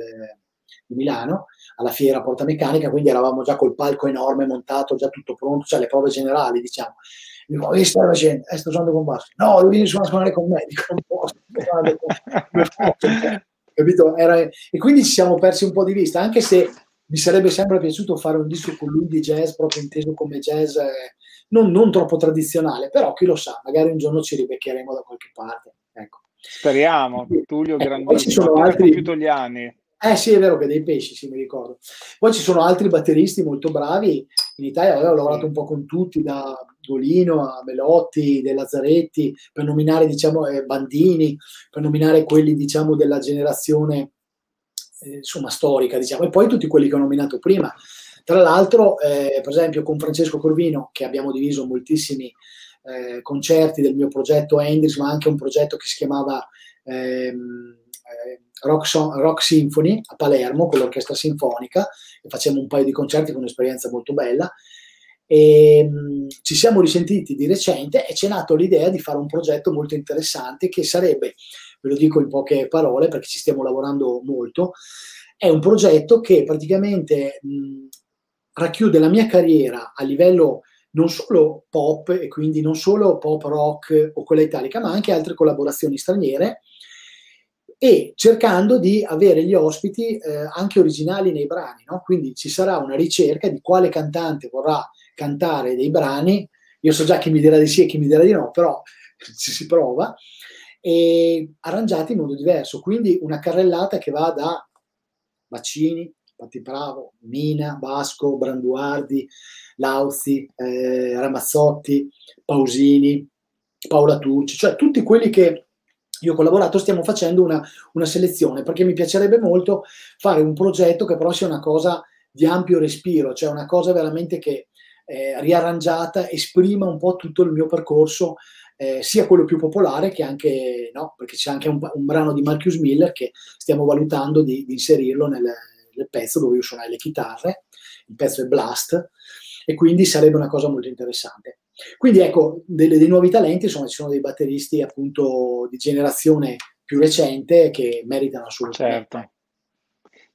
Milano, alla fiera Porta Meccanica, quindi eravamo già col palco enorme montato, già tutto pronto, cioè le prove generali, diciamo. Dico, che stai facendo? Sto suonando con Vasco. No, lui viene a suonare con me. Dico, capito? E quindi ci siamo persi un po' di vista, anche se mi sarebbe sempre piaciuto fare un disco con lui di jazz, proprio inteso come jazz, non troppo tradizionale, però chi lo sa, magari un giorno ci ribeccheremo da qualche parte. Ecco. Speriamo, Tullio, grandissimo, ha compiuto gli anni. Sì, è vero che dei pesci, sì, mi ricordo. Poi ci sono altri batteristi molto bravi in Italia, ho lavorato un po' con tutti, da Golino a Melotti, De Lazzaretti, per nominare, diciamo, Bandini, per nominare quelli, diciamo, della generazione insomma storica, diciamo, e poi tutti quelli che ho nominato prima. Tra l'altro, per esempio, con Francesco Corvino, che abbiamo diviso moltissimi concerti del mio progetto Hendrix, ma anche un progetto che si chiamava Rock Symphony a Palermo con l'orchestra sinfonica, e facevamo un paio di concerti con un'esperienza molto bella, e ci siamo risentiti di recente e c'è nata l'idea di fare un progetto molto interessante che sarebbe, ve lo dico in poche parole perché ci stiamo lavorando molto, è un progetto che praticamente racchiude la mia carriera a livello non solo pop, e quindi non solo pop rock o quella italica, ma anche altre collaborazioni straniere, e cercando di avere gli ospiti anche originali nei brani, no? Quindi ci sarà una ricerca di quale cantante vorrà cantare dei brani. Io so già chi mi dirà di sì e chi mi dirà di no, però ci si prova, e arrangiati in modo diverso, quindi una carrellata che va da Baccini, Patty Pravo, Mina, Vasco, Branduardi, Lauzi, Ramazzotti, Pausini, Paola Turci, cioè tutti quelli che io ho collaborato, stiamo facendo una selezione, perché mi piacerebbe molto fare un progetto che però sia una cosa di ampio respiro, cioè una cosa veramente che riarrangiata esprima un po' tutto il mio percorso, sia quello più popolare che anche, no, perché c'è anche un brano di Marcus Miller che stiamo valutando di inserirlo nel pezzo dove io suonai le chitarre, il pezzo è Blast, e quindi sarebbe una cosa molto interessante. Quindi ecco, dei nuovi talenti, insomma, ci sono dei batteristi appunto di generazione più recente che meritano assolutamente. Certo.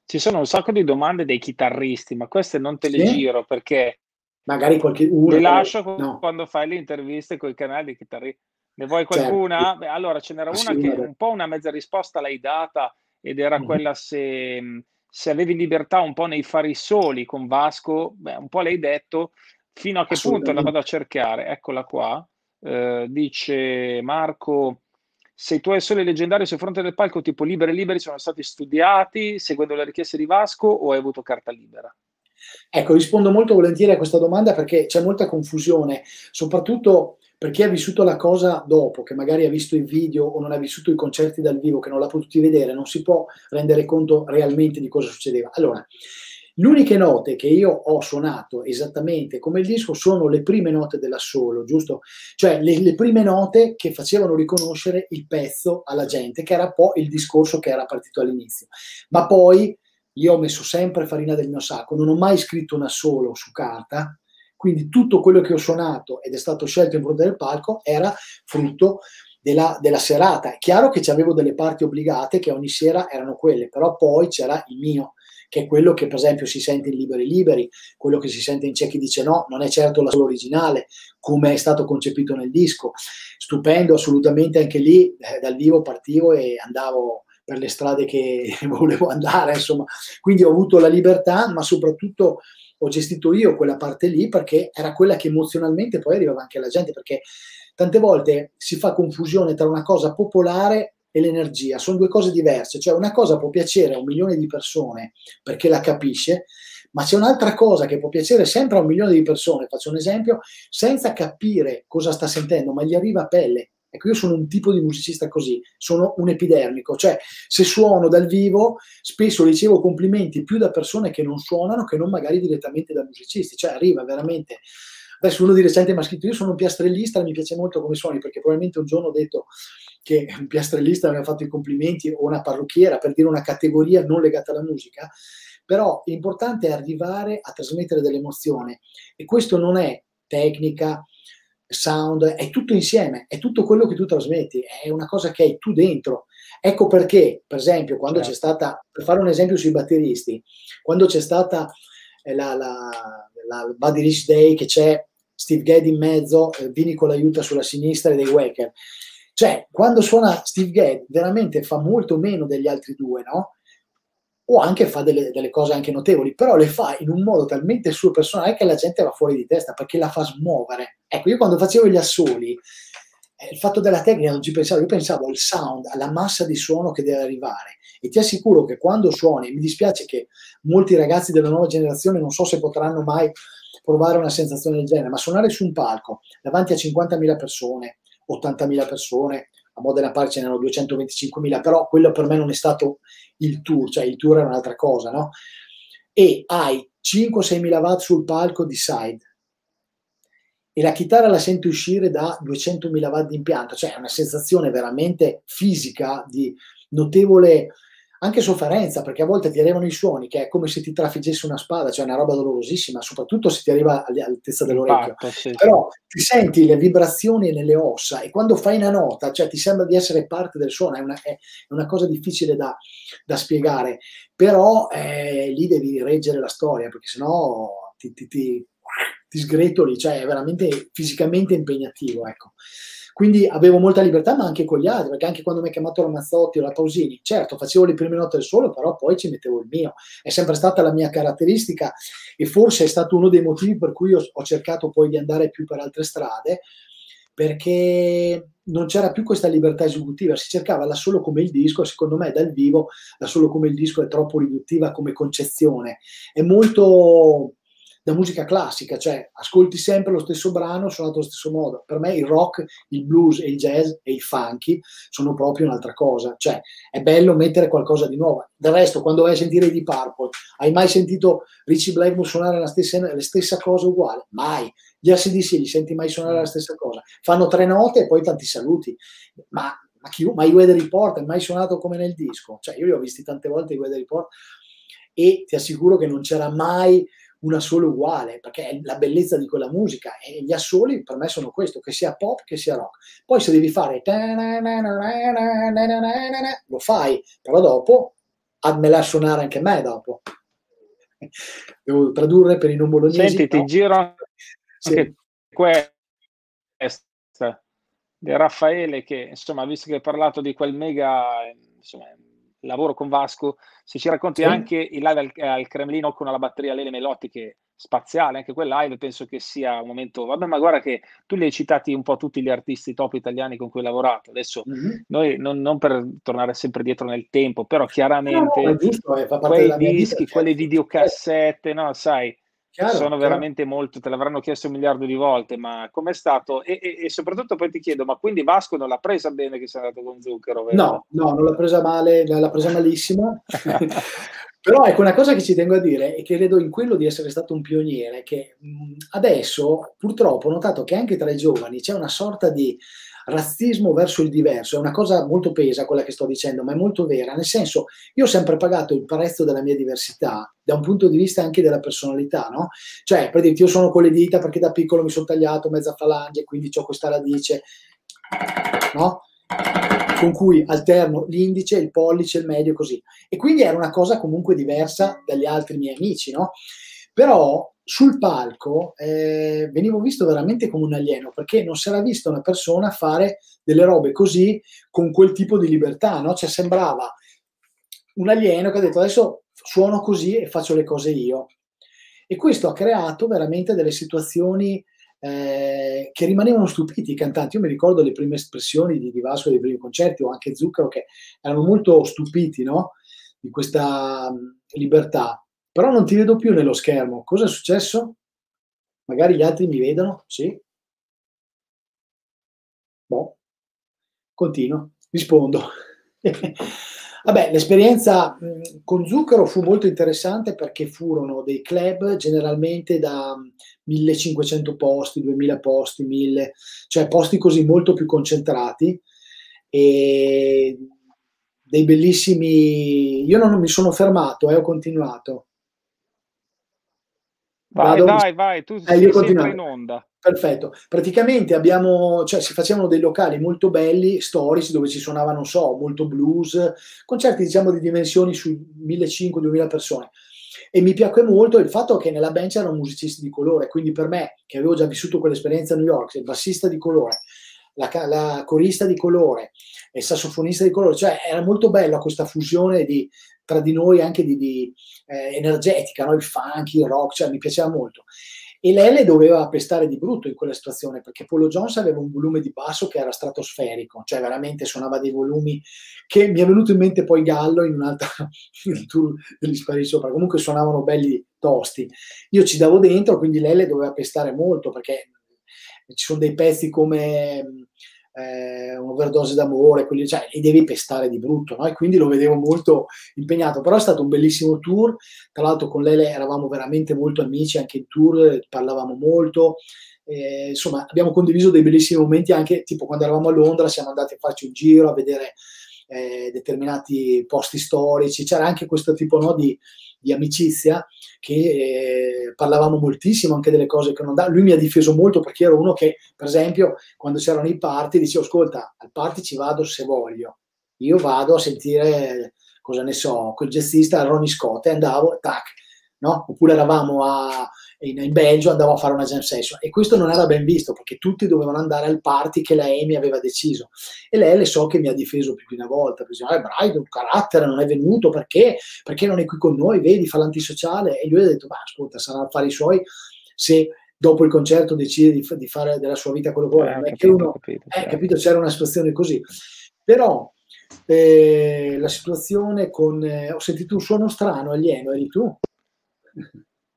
Ci sono un sacco di domande dei chitarristi, ma queste non te le giro perché magari qualche una, le lascio quando fai le interviste con i canali di chitarristi. Ne vuoi qualcuna? Certo. Beh, allora ce n'era una che un po' una mezza risposta l'hai data, ed era quella se avevi libertà un po' nei fari soli con Vasco. Beh, un po' l'hai detto, fino a che punto la vado a cercare, eccola qua. Dice Marco: se i tuoi soli leggendari sul fronte del palco tipo liberi liberi sono stati studiati seguendo le richieste di Vasco o hai avuto carta libera? Ecco, rispondo molto volentieri a questa domanda perché c'è molta confusione, soprattutto per chi ha vissuto la cosa dopo, che magari ha visto i video o non ha vissuto i concerti dal vivo, che non l'ha potuto vedere, non si può rendere conto realmente di cosa succedeva. Allora, le uniche note che io ho suonato esattamente come il disco sono le prime note dell'assolo, giusto? Cioè le prime note che facevano riconoscere il pezzo alla gente, che era un po' il discorso che era partito all'inizio. Ma poi io ho messo sempre farina del mio sacco, non ho mai scritto un assolo su carta, quindi tutto quello che ho suonato ed è stato scelto in fronte del palco era frutto della serata. È chiaro che avevo delle parti obbligate che ogni sera erano quelle, però poi c'era il mio, che è quello che per esempio si sente in Liberi Liberi, quello che si sente in C'è chi dice no, non è certo la solo originale, come è stato concepito nel disco. Stupendo assolutamente anche lì, dal vivo partivo e andavo per le strade che volevo andare, insomma. Quindi ho avuto la libertà, ma soprattutto ho gestito io quella parte lì perché era quella che emozionalmente poi arrivava anche alla gente, perché tante volte si fa confusione tra una cosa popolare e l'energia, sono due cose diverse, cioè una cosa può piacere a 1 milione di persone perché la capisce, ma c'è un'altra cosa che può piacere sempre a 1 milione di persone, faccio un esempio, senza capire cosa sta sentendo, ma gli arriva a pelle. Ecco, io sono un tipo di musicista così, sono un epidermico, cioè se suono dal vivo spesso ricevo complimenti più da persone che non suonano che non magari direttamente da musicisti, cioè arriva veramente. Adesso uno di recente mi ha scritto: io sono un piastrellista, mi piace molto come suoni, perché probabilmente un giorno ho detto che un piastrellista mi ha fatto i complimenti o una parrucchiera, per dire una categoria non legata alla musica, però l'importante è arrivare a trasmettere dell'emozione e questo non è tecnica, sound, è tutto insieme, è tutto quello che tu trasmetti, è una cosa che hai tu dentro. Ecco perché, per esempio, quando c'è stata, per fare un esempio sui batteristi, quando c'è stata la Buddy Rich Day, che c'è Steve Gadd in mezzo, Vini con l'aiuto sulla sinistra e dei Wacker. Cioè, quando suona Steve Gadd, veramente fa molto meno degli altri due, no? O anche fa delle cose anche notevoli, però le fa in un modo talmente suo personale che la gente va fuori di testa, perché la fa smuovere. Ecco, io quando facevo gli assoli, il fatto della tecnica non ci pensavo, io pensavo al sound, alla massa di suono che deve arrivare. E ti assicuro che quando suoni, mi dispiace che molti ragazzi della nuova generazione non so se potranno mai provare una sensazione del genere, ma suonare su un palco davanti a 50.000 persone, 80.000 persone, a Modena Park ce n'erano 225.000, però quello per me non è stato il tour, cioè il tour era un'altra cosa, no? E hai 5-6.000 watt sul palco di side e la chitarra la senti uscire da 200.000 watt di impianto, cioè è una sensazione veramente fisica di notevole anche sofferenza, perché a volte ti arrivano i suoni che è come se ti trafiggesse una spada, cioè una roba dolorosissima, soprattutto se ti arriva all'altezza dell'orecchio. Però ti senti le vibrazioni nelle ossa e quando fai una nota, cioè ti sembra di essere parte del suono, è una cosa difficile da spiegare, però lì devi reggere la storia, perché sennò ti sgretoli, cioè è veramente fisicamente impegnativo, ecco. Quindi avevo molta libertà, ma anche con gli altri, perché anche quando mi ha chiamato Ramazzotti o la Pausini, certo, facevo le prime note del solo, però poi ci mettevo il mio. È sempre stata la mia caratteristica e forse è stato uno dei motivi per cui ho cercato poi di andare più per altre strade, perché non c'era più questa libertà esecutiva, si cercava la solo come il disco. Secondo me dal vivo la solo come il disco è troppo riduttiva come concezione, è molto da musica classica, cioè ascolti sempre lo stesso brano suonato allo stesso modo. Per me il rock, il blues e il jazz e il funky sono proprio un'altra cosa, cioè è bello mettere qualcosa di nuovo. Del resto, quando vai a sentire i Deep Purple, hai mai sentito Richie Blackmore suonare la stessa cosa uguale? Mai. Gli ACDC li senti mai suonare la stessa cosa? Fanno 3 note e poi tanti saluti, ma i Weather Report è mai suonato come nel disco? Cioè io li ho visti tante volte i Weather Report e ti assicuro che non c'era mai una sola uguale, perché è la bellezza di quella musica, e gli assoli per me sono questo, che sia pop che sia rock. Poi se devi fare lo fai, però dopo ammela suonare anche me dopo. Devo tradurre per i non bolognesi. Senti, no? Ti giro anche questa di Raffaele, che insomma, visto che hai parlato di quel mega lavoro con Vasco, se ci racconti anche il live al Cremlino con la batteria Lele Melottiche, spaziale anche quel live, penso che sia un momento. Vabbè, ma guarda che tu li hai citati un po' tutti gli artisti top italiani con cui hai lavorato adesso, noi non per tornare sempre dietro nel tempo, però chiaramente no, giusto, fa parte quei della dischi, vita, quelle videocassette, no, sai, chiaro, sono veramente molto, te l'avranno chiesto 1 miliardo di volte, ma com'è stato? E soprattutto poi ti chiedo, ma quindi Vasco non l'ha presa bene che sei andato con Zucchero, vero? No, non l'ha presa male, l'ha presa malissimo. Però ecco, una cosa che ci tengo a dire, e che credo in quello di essere stato un pioniere, che adesso purtroppo ho notato che anche tra i giovani c'è una sorta di razzismo verso il diverso. È una cosa molto pesa quella che sto dicendo, ma è molto vera, nel senso, io ho sempre pagato il prezzo della mia diversità da un punto di vista anche della personalità, no? Cioè, per dirti, io sono con le dita perché da piccolo mi sono tagliato mezza falange, quindi ho questa radice, no? Con cui alterno l'indice, il pollice, il medio, così. E quindi era una cosa comunque diversa dagli altri miei amici, no? Però sul palco venivo visto veramente come un alieno, perché non si era vista una persona fare delle robe così, con quel tipo di libertà, no? Cioè sembrava un alieno che ha detto adesso suono così e faccio le cose io. E questo ha creato veramente delle situazioni che rimanevano stupiti i cantanti. Io mi ricordo le prime espressioni di Vasco dei primi concerti, o anche Zucchero, che erano molto stupiti, no? Di questa libertà. Però non ti vedo più nello schermo. Cosa è successo? Magari gli altri mi vedono? Sì? Boh. Continuo. Rispondo. Vabbè, l'esperienza con Zucchero fu molto interessante, perché furono dei club generalmente da 1500 posti, 2000 posti, 1000, cioè posti così molto più concentrati, e dei bellissimi... Io non mi sono fermato, ho continuato. Vai, tu sei sempre in onda. Perfetto. Praticamente si facevano dei locali molto belli, storici, dove ci suonava, non so, molto blues, concerti diciamo di dimensioni su 1500-2000 persone. E mi piacque molto il fatto che nella band c'erano musicisti di colore, quindi per me, che avevo già vissuto quell'esperienza a New York, il bassista di colore, la corista di colore, il sassofonista di colore, cioè era molto bella questa fusione tra di noi, anche di energetica, no? Il funk, il rock, cioè mi piaceva molto. E Lele doveva pestare di brutto in quella situazione, perché Polo Jones aveva un volume di basso che era stratosferico, cioè veramente suonava dei volumi che mi è venuto in mente poi Gallo in un'altra tour degli Spari Sopra, comunque suonavano belli tosti. Io ci davo dentro, quindi Lele doveva pestare molto, perché ci sono dei pezzi come... un'overdose d'amore, cioè, e devi pestare di brutto, no? E quindi lo vedevo molto impegnato, però è stato un bellissimo tour. Tra l'altro con Lele eravamo veramente molto amici, anche in tour parlavamo molto, insomma abbiamo condiviso dei bellissimi momenti, anche tipo quando eravamo a Londra siamo andati a farci un giro a vedere determinati posti storici. C'era anche questo tipo, no, di amicizia, che parlavamo moltissimo anche delle cose che non andavano. Lui mi ha difeso molto, perché ero uno che, per esempio, quando c'erano i party dicevo, ascolta, al party ci vado se voglio, io vado a sentire, cosa ne so, quel jazzista Ronnie Scott, e andavo, tac, no? Oppure eravamo in Belgio, andavo a fare una jam session, e questo non era ben visto, perché tutti dovevano andare al party che la Amy aveva deciso. E lei, le so che mi ha difeso più di una volta, perché diceva, Braido, un carattere, non è venuto, perché non è qui con noi, vedi, fa l'antisociale. E lui ha detto, ma ascolta, sarà affari suoi se dopo il concerto decide di fare della sua vita quello che vuole. Non è che uno, capito, c'era una situazione così. Però la situazione con, ho sentito un suono strano, alieno, eri tu?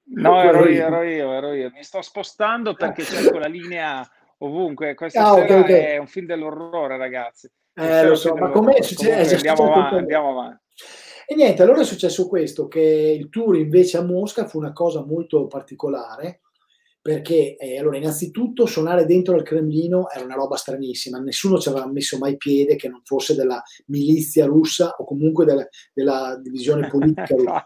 No, ero io. Mi sto spostando perché cerco la linea ovunque. Questa sera è un film dell'orrore, ragazzi. Lo so, ma com'è successo? Andiamo avanti. E niente, allora è successo questo, che il tour invece a Mosca fu una cosa molto particolare, perché allora innanzitutto suonare dentro al Cremlino era una roba stranissima, nessuno ci aveva messo mai piede che non fosse della milizia russa o comunque della divisione politica russa.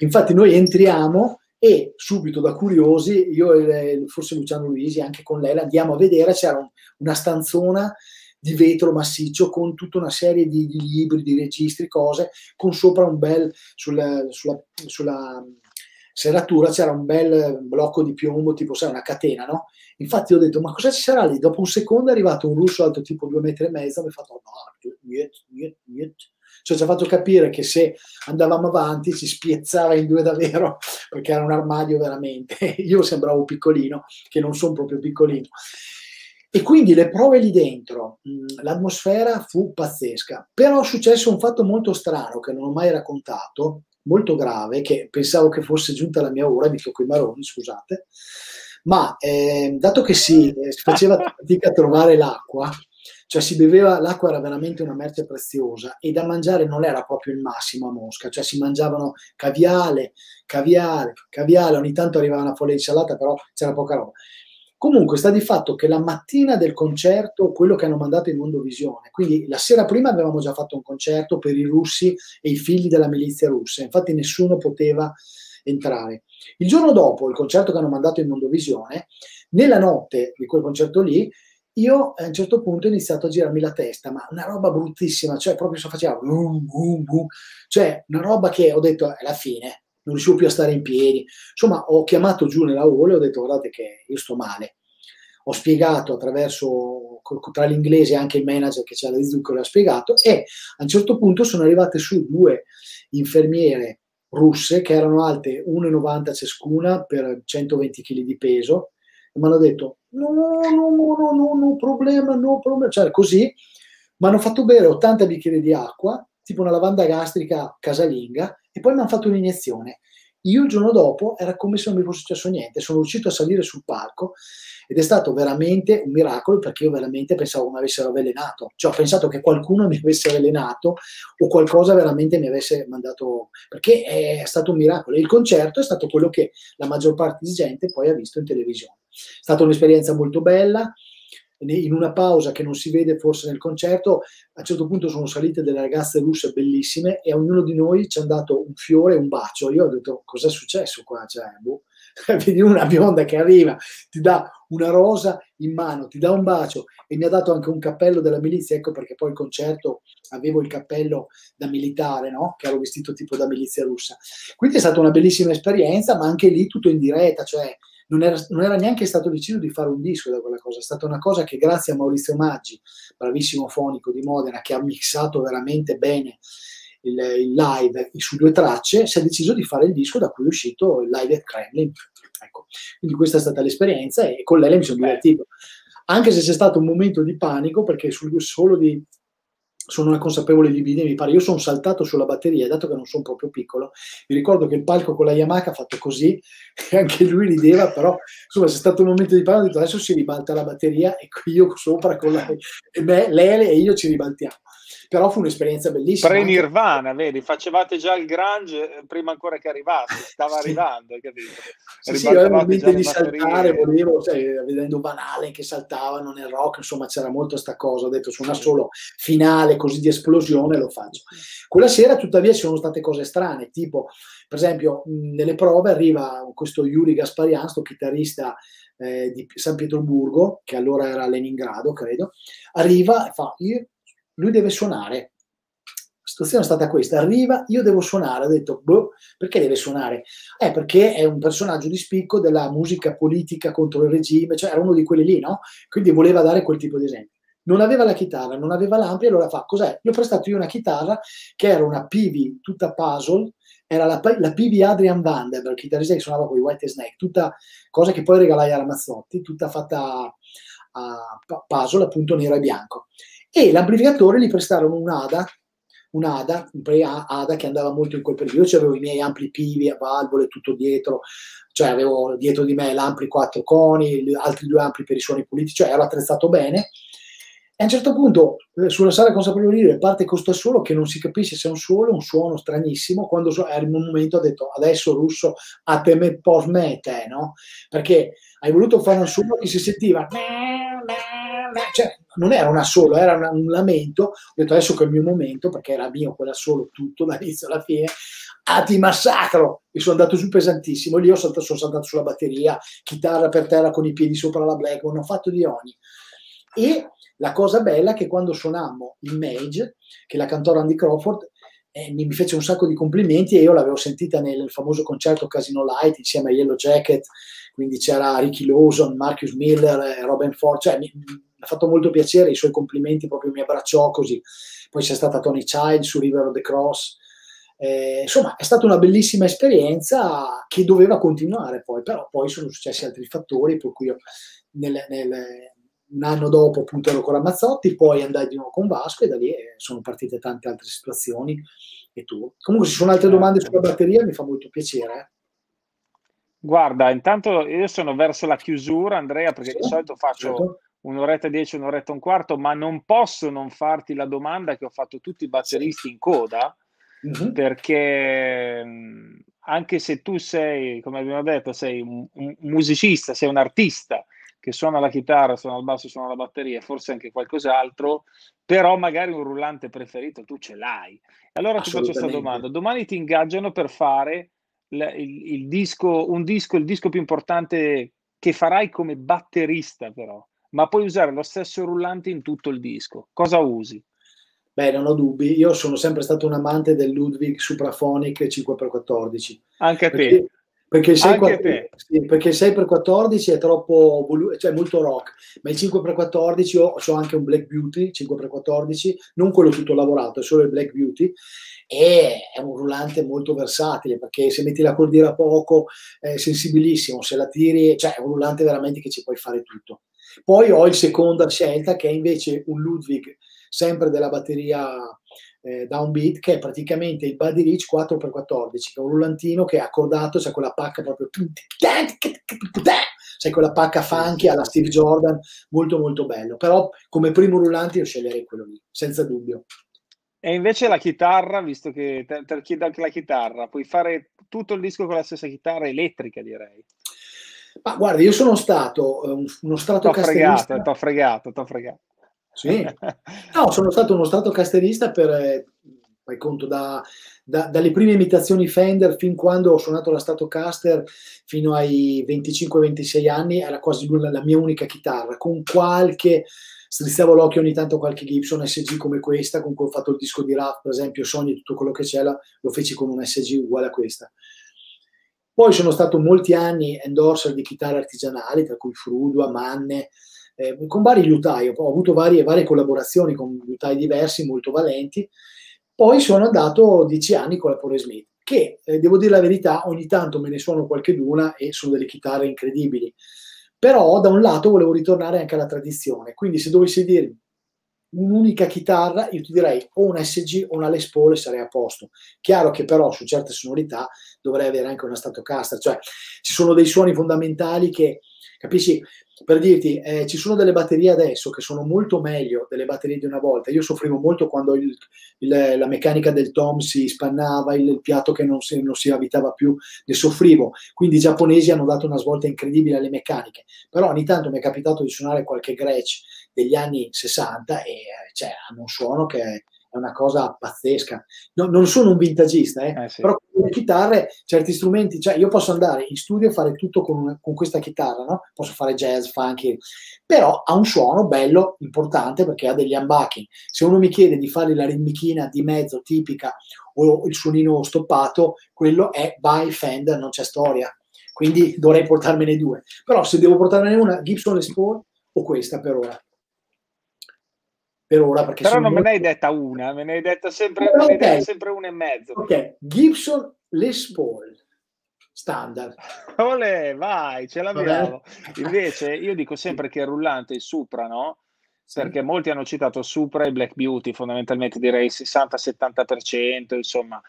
Infatti noi entriamo e subito da curiosi, io e forse Luciano Luisi anche con Lela andiamo a vedere, c'era una stanzona di vetro massiccio con tutta una serie di libri, di registri, cose, con sopra un bel, sulla serratura c'era un bel blocco di piombo, tipo sai, una catena, no? Infatti ho detto, ma cosa ci sarà lì? Dopo un secondo è arrivato un russo alto tipo 2,5 metri, mi ha fatto, no, niet. Cioè ci ha fatto capire che se andavamo avanti ci spiezzava in due davvero, perché era un armadio veramente, io sembravo piccolino, che non sono proprio piccolino. E quindi le prove lì dentro, l'atmosfera fu pazzesca, però è successo un fatto molto strano che non ho mai raccontato, molto grave, che pensavo che fosse giunta la mia ora, mi tocco i maroni, scusate, ma dato che si faceva fatica a trovare l'acqua, cioè si beveva, l'acqua era veramente una merce preziosa e da mangiare non era proprio il massimo a Mosca, cioè si mangiavano caviale, ogni tanto arrivava una foglia di insalata, però c'era poca roba. Comunque sta di fatto che la mattina del concerto, quello che hanno mandato in Mondovisione, quindi la sera prima avevamo già fatto un concerto per i russi e i figli della milizia russa, infatti nessuno poteva entrare. Il giorno dopo il concerto che hanno mandato in Mondovisione, nella notte di quel concerto lì, io a un certo punto ho iniziato a girarmi la testa, ma una roba bruttissima, cioè proprio si faceva cioè una roba che ho detto è la fine. Non riuscivo più a stare in piedi, insomma ho chiamato giù nella hall e ho detto guardate che io sto male, ho spiegato attraverso, tra l'inglese e anche il manager che c'era di Zucchero l'ha spiegato e a un certo punto sono arrivate su due infermiere russe che erano alte 1,90 ciascuna per 120 kg di peso e mi hanno detto no problema, cioè così mi hanno fatto bere 80 bicchieri di acqua, tipo una lavanda gastrica casalinga, e poi mi hanno fatto un'iniezione. Io il giorno dopo era come se non mi fosse successo niente, sono riuscito a salire sul palco ed è stato veramente un miracolo, perché io veramente pensavo che mi avessero avvelenato, cioè ho pensato che qualcuno mi avesse avvelenato o qualcosa veramente mi avesse mandato, perché è stato un miracolo. E il concerto è stato quello che la maggior parte di gente poi ha visto in televisione, è stata un'esperienza molto bella. In una pausa che non si vede forse nel concerto, a un certo punto sono salite delle ragazze russe bellissime e a ognuno di noi ci hanno dato un fiore e un bacio. Io ho detto, cos'è successo qua? Cioè, boh. Vedi una bionda che arriva, ti dà una rosa in mano, ti dà un bacio e mi ha dato anche un cappello della milizia, ecco perché poi il concerto avevo il cappello da militare, no? Che ero vestito tipo da milizia russa. Quindi è stata una bellissima esperienza, ma anche lì tutto in diretta, cioè non era neanche stato deciso di fare un disco da quella cosa, è stata una cosa che grazie a Maurizio Maggi, bravissimo fonico di Modena, che ha mixato veramente bene il live su due tracce, si è deciso di fare il disco da cui è uscito il Live at Kremlin. Ecco. Quindi questa è stata l'esperienza e con lei mi sono divertito. Anche se c'è stato un momento di panico, perché sono una consapevole libidine, mi pare, io sono saltato sulla batteria, dato che non sono proprio piccolo, mi ricordo che il palco con la Yamaha ha fatto così, e anche lui rideva, però insomma c'è stato un momento di panico, ho detto adesso si ribalta la batteria, e io sopra con l'Ele e io ci ribaltiamo. Però fu un'esperienza bellissima. Pre-Nirvana, vedi, facevate già il grunge prima ancora che arrivasse, stava sì, arrivando, hai capito? Sì, io avevo l'idea di saltare, volevo, cioè, vedendo Van Halen che saltavano nel rock, insomma c'era molto sta cosa, ho detto su una sola finale così di esplosione lo faccio. Quella sera tuttavia ci sono state cose strane, tipo per esempio nelle prove arriva questo Yuri Gasparian, sto chitarrista di San Pietroburgo, che allora era a Leningrado, credo, arriva e fa... Lui deve suonare, la situazione è stata questa, arriva, io devo suonare, ho detto, boh, perché deve suonare? Perché è un personaggio di spicco della musica politica contro il regime, cioè era uno di quelli lì, no? Quindi voleva dare quel tipo di esempio. Non aveva la chitarra, non aveva l'ampia, allora fa, cos'è? Gli ho prestato io una chitarra che era una PV tutta puzzle, era la PV Adrian Vandenberg, chitarrista che suonava con i White Snake, tutta cosa che poi regalai a Ramazzotti, tutta fatta a puzzle, appunto nero e bianco. E l'amplificatore gli prestarono un Ada che andava molto in quel periodo. Io avevo i miei ampli pivi a valvole, tutto dietro, cioè avevo dietro di me l'ampli 4 coni, altri 2 ampli per i suoni puliti, cioè ero attrezzato bene. E a un certo punto sulla sala consapevolile parte questo solo che non si capisce se è un suono stranissimo, quando era in un momento ho detto adesso russo a te me posmete, no? Perché hai voluto fare un suono che si sentiva... Cioè, non era una solo, era un lamento. Ho detto adesso che è il mio momento, perché era mio quella solo tutto dall'inizio alla fine. ah, ti massacro, e sono andato giù pesantissimo. Lì sono saltato sulla batteria, chitarra per terra con i piedi sopra la Blackbone, ho fatto di ogni. E la cosa bella è che quando suonammo Image, che la cantò Randy Crawford, mi fece un sacco di complimenti, e io l'avevo sentita nel famoso concerto Casino Light insieme a Yellow Jacket, quindi c'era Ricky Lawson, Marcus Miller, Robin Ford, cioè mi ha fatto molto piacere, i suoi complimenti, proprio mi abbracciò così. Poi c'è stata Tony Child su River of the Cross, insomma è stata una bellissima esperienza che doveva continuare poi, però poi sono successi altri fattori, per cui io un anno dopo appunto ero con Ramazzotti, poi andai di nuovo con Vasco, e da lì sono partite tante altre situazioni. E tu? Comunque, se ci sono altre domande sulla batteria mi fa molto piacere. Guarda, intanto io sono verso la chiusura, Andrea, perché sì, di solito faccio certo. 1 oretta e 10, 1 oretta e un quarto, ma non posso non farti la domanda che ho fatto tutti i batteristi in coda, perché anche se tu sei, come abbiamo detto, sei un musicista, sei un artista che suona la chitarra, suona il basso, suona la batteria e forse anche qualcos'altro, però magari un rullante preferito tu ce l'hai. Allora ti faccio questa domanda: domani ti ingaggiano per fare il disco più importante che farai come batterista, però, ma puoi usare lo stesso rullante in tutto il disco, cosa usi? Beh, non ho dubbi, io sono sempre stato un amante del Ludwig Supraphonic 5x14. Anche a te? Perché il 6x14 è troppo, cioè molto rock, ma il 5x14, io ho anche un Black Beauty 5x14, non quello tutto lavorato, è solo il Black Beauty, e è un rullante molto versatile, perché se metti la cordiera poco è sensibilissimo, se la tiri, cioè è un rullante veramente che ci puoi fare tutto. Poi ho il seconda scelta, che è invece un Ludwig sempre della batteria downbeat, che è praticamente il Buddy Rich 4x14, che è un rullantino che è accordato, c'è quella pacca proprio, c'è quella pacca funky alla Steve Jordan, molto molto bello. Però come primo rullante io sceglierei quello lì, senza dubbio. E invece la chitarra, visto che te chiedo anche la chitarra, puoi fare tutto il disco con la stessa chitarra elettrica, direi. Ma guarda, io sono stato uno stratocasterista. T'ho fregato. Sì, no, sono stato uno stratocasterista per, fai conto, dalle prime imitazioni Fender, fin quando ho suonato la Stratocaster fino ai 25-26 anni, era quasi la mia unica chitarra, con qualche, strizzavo l'occhio ogni tanto qualche Gibson SG come questa, con cui ho fatto il disco di Raff, per esempio Sogni, tutto quello che c'era, lo feci con un SG uguale a questa. Poi sono stato molti anni endorser di chitarre artigianali, tra cui Frudua, Manne, con vari liutai, ho avuto varie collaborazioni con liutai diversi, molto valenti. Poi sono andato 10 anni con la Pore Smith, che, devo dire la verità, ogni tanto me ne suono qualcheduna e sono delle chitarre incredibili. Però da un lato volevo ritornare anche alla tradizione, quindi se dovessi dirmi un'unica chitarra, io ti direi o una SG o una Les Paul, sarei a posto. Chiaro che però su certe sonorità dovrei avere anche una Stratocaster, cioè ci sono dei suoni fondamentali che, capisci, per dirti, ci sono delle batterie adesso che sono molto meglio delle batterie di una volta. Io soffrivo molto quando la meccanica del tom si spannava, il piatto che non si avvitava più, ne soffrivo. Quindi i giapponesi hanno dato una svolta incredibile alle meccaniche, però ogni tanto mi è capitato di suonare qualche Gretsch degli anni 60 e cioè, hanno un suono che è una cosa pazzesca. No, non sono un vintagista, sì, però con le chitarre, certi strumenti, cioè io posso andare in studio e fare tutto con questa chitarra, no? Posso fare jazz, funky, però ha un suono bello, importante, perché ha degli unbacking. Se uno mi chiede di fare la ritmichina di mezzo tipica o il suonino stoppato, quello è by Fender, non c'è storia, quindi dovrei portarmene 2. Però se devo portarmene una, Gibson Les Paul o questa per ora. Per ora, perché però non molto... me ne hai detta una, me ne hai detta sempre, okay, detta sempre 1,5. Ok, Gibson Les Paul standard. Olè, vai, ce l'abbiamo. Invece io dico sempre che il rullante, il Supra, no? Sì. Perché molti hanno citato Supra e Black Beauty, fondamentalmente direi 60-70%, insomma,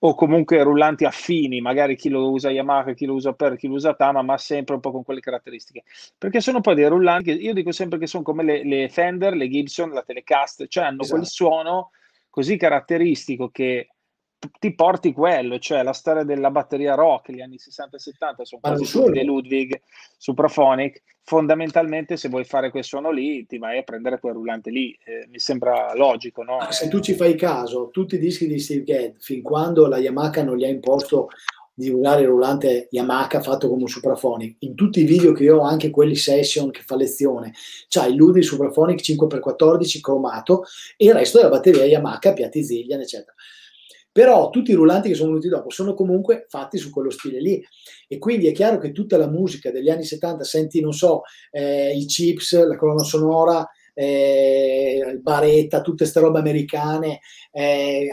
o comunque rullanti affini, magari chi lo usa Yamaha, chi lo usa Per, chi lo usa Tama, ma sempre un po' con quelle caratteristiche. Perché sono poi dei rullanti, io dico sempre che sono come le Fender, le Gibson, la Telecaster, cioè hanno, esatto, quel suono così caratteristico che ti porti quello, cioè la storia della batteria rock, gli anni 60 e 70 sono quasi tutti dei Ludwig, Supraphonic, fondamentalmente se vuoi fare quel suono lì ti vai a prendere quel rullante lì, mi sembra logico, no? Se tu ci fai caso, tutti i dischi di Steve Gadd, fin quando la Yamaha non gli ha imposto di usare il rullante Yamaha fatto come un Supraphonic, in tutti i video che io ho, anche quelli session che fa lezione, c'ha il Ludwig Supraphonic 5x14 cromato e il resto della batteria Yamaha, piatti Zillian eccetera. Però tutti i rullanti che sono venuti dopo sono comunque fatti su quello stile lì, e quindi è chiaro che tutta la musica degli anni 70, senti, non so, i Chips, la colonna sonora, il Baretta, tutte ste robe americane,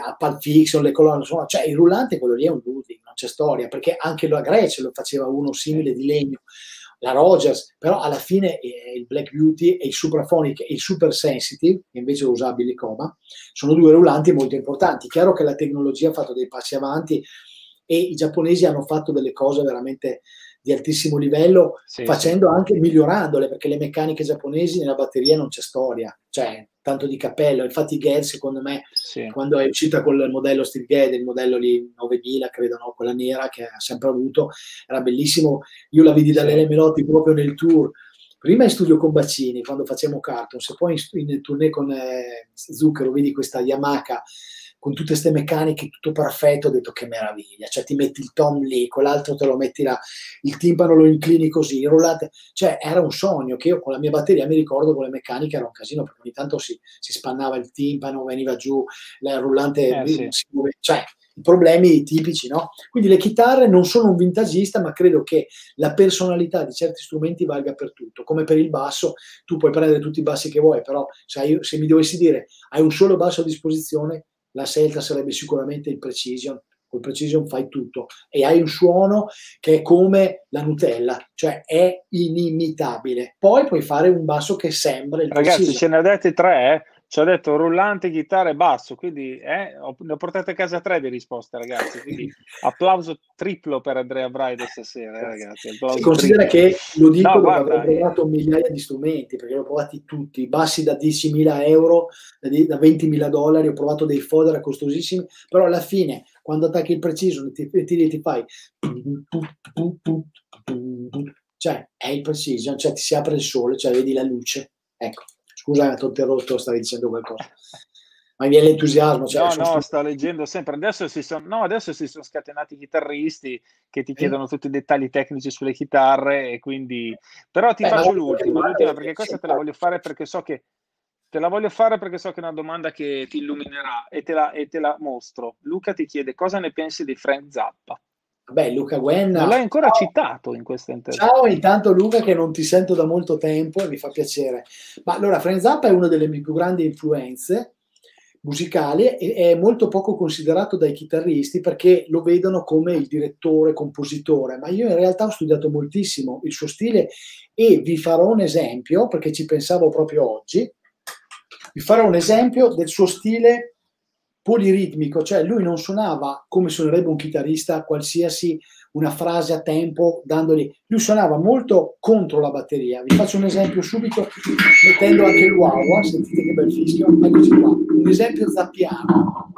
a Pulp Fiction, le colonne sonore, cioè il rullante quello lì è un Ludwig, non c'è storia, perché anche la Grecia lo faceva uno simile di legno, la Rogers, però alla fine il Black Beauty e il Supraphonic e il Super Sensitive, che invece lo usava Billy Cobham, sono due rullanti molto importanti. Chiaro che la tecnologia ha fatto dei passi avanti e i giapponesi hanno fatto delle cose veramente di altissimo livello, sì, facendo anche, migliorandole, perché le meccaniche giapponesi nella batteria non c'è storia, cioè tanto di cappello. Infatti Gadd, secondo me, sì, quando è uscita col modello Steve Gadd, il modello lì 9000, credo, no? Quella nera che ha sempre avuto, era bellissimo, io la vidi da Lele Melotti proprio nel tour, prima in studio con Baccini, quando facevamo Cartoons, se poi nel tournée con Zucchero, vedi questa Yamaha con tutte queste meccaniche, tutto perfetto, ho detto che meraviglia, cioè ti metti il tom lì, quell'altro te lo metti là, il timpano lo inclini così, il rollante, cioè era un sogno che io con la mia batteria mi ricordo, con le meccaniche era un casino, perché ogni tanto si spannava il timpano, veniva giù, il rullante, sì, cioè problemi tipici, no? Quindi le chitarre, non sono un vintagista, ma credo che la personalità di certi strumenti valga per tutto, come per il basso, tu puoi prendere tutti i bassi che vuoi, però se mi dovessi dire hai un solo basso a disposizione, la scelta sarebbe sicuramente il Precision. Col Precision fai tutto e hai un suono che è come la Nutella, cioè è inimitabile. Poi puoi fare un basso che sembra il Precision. Ragazzi, ce ne avete tre, ci ho detto rullante, chitarra e basso, quindi ne ho portate a casa tre di risposte, ragazzi, quindi applauso triplo per Andrea Braido stasera, ragazzi. Si considera triplo, che lo dico, no, guarda, perché avrei provato migliaia di strumenti, perché li ho provati tutti, bassi da 10.000 euro, da 20.000 dollari, ho provato dei fodera costosissimi, però alla fine quando attacchi il Precision ti fai, cioè è il Precision, cioè ti si apre il sole, cioè vedi la luce, ecco. Scusa, ti ho interrotto, stavi dicendo qualcosa. Ma mi viene l'entusiasmo. Cioè, no, sto leggendo sempre. Adesso si sono scatenati i chitarristi che ti chiedono tutti i dettagli tecnici sulle chitarre, e quindi... Però ti faccio l'ultima, perché questa te la voglio fare perché so che... Te la voglio fare perché so che è una domanda che ti illuminerà, e te la mostro. Luca ti chiede: cosa ne pensi di Frank Zappa? Beh, Luca Guenna... Non l'hai ancora citato in questa intervista. Ciao, intanto Luca, che non ti sento da molto tempo e mi fa piacere. Ma allora, Frank Zappa è una delle mie più grandi influenze musicali e è molto poco considerato dai chitarristi perché lo vedono come il direttore, compositore, ma io in realtà ho studiato moltissimo il suo stile e vi farò un esempio, perché ci pensavo proprio oggi, vi farò un esempio del suo stile poliritmico, cioè lui non suonava come suonerebbe un chitarrista qualsiasi, una frase a tempo, dandogli, lui suonava molto contro la batteria. Vi faccio un esempio subito, mettendo anche il wow, sentite che bel fischio, eccoci qua, un esempio zappiano.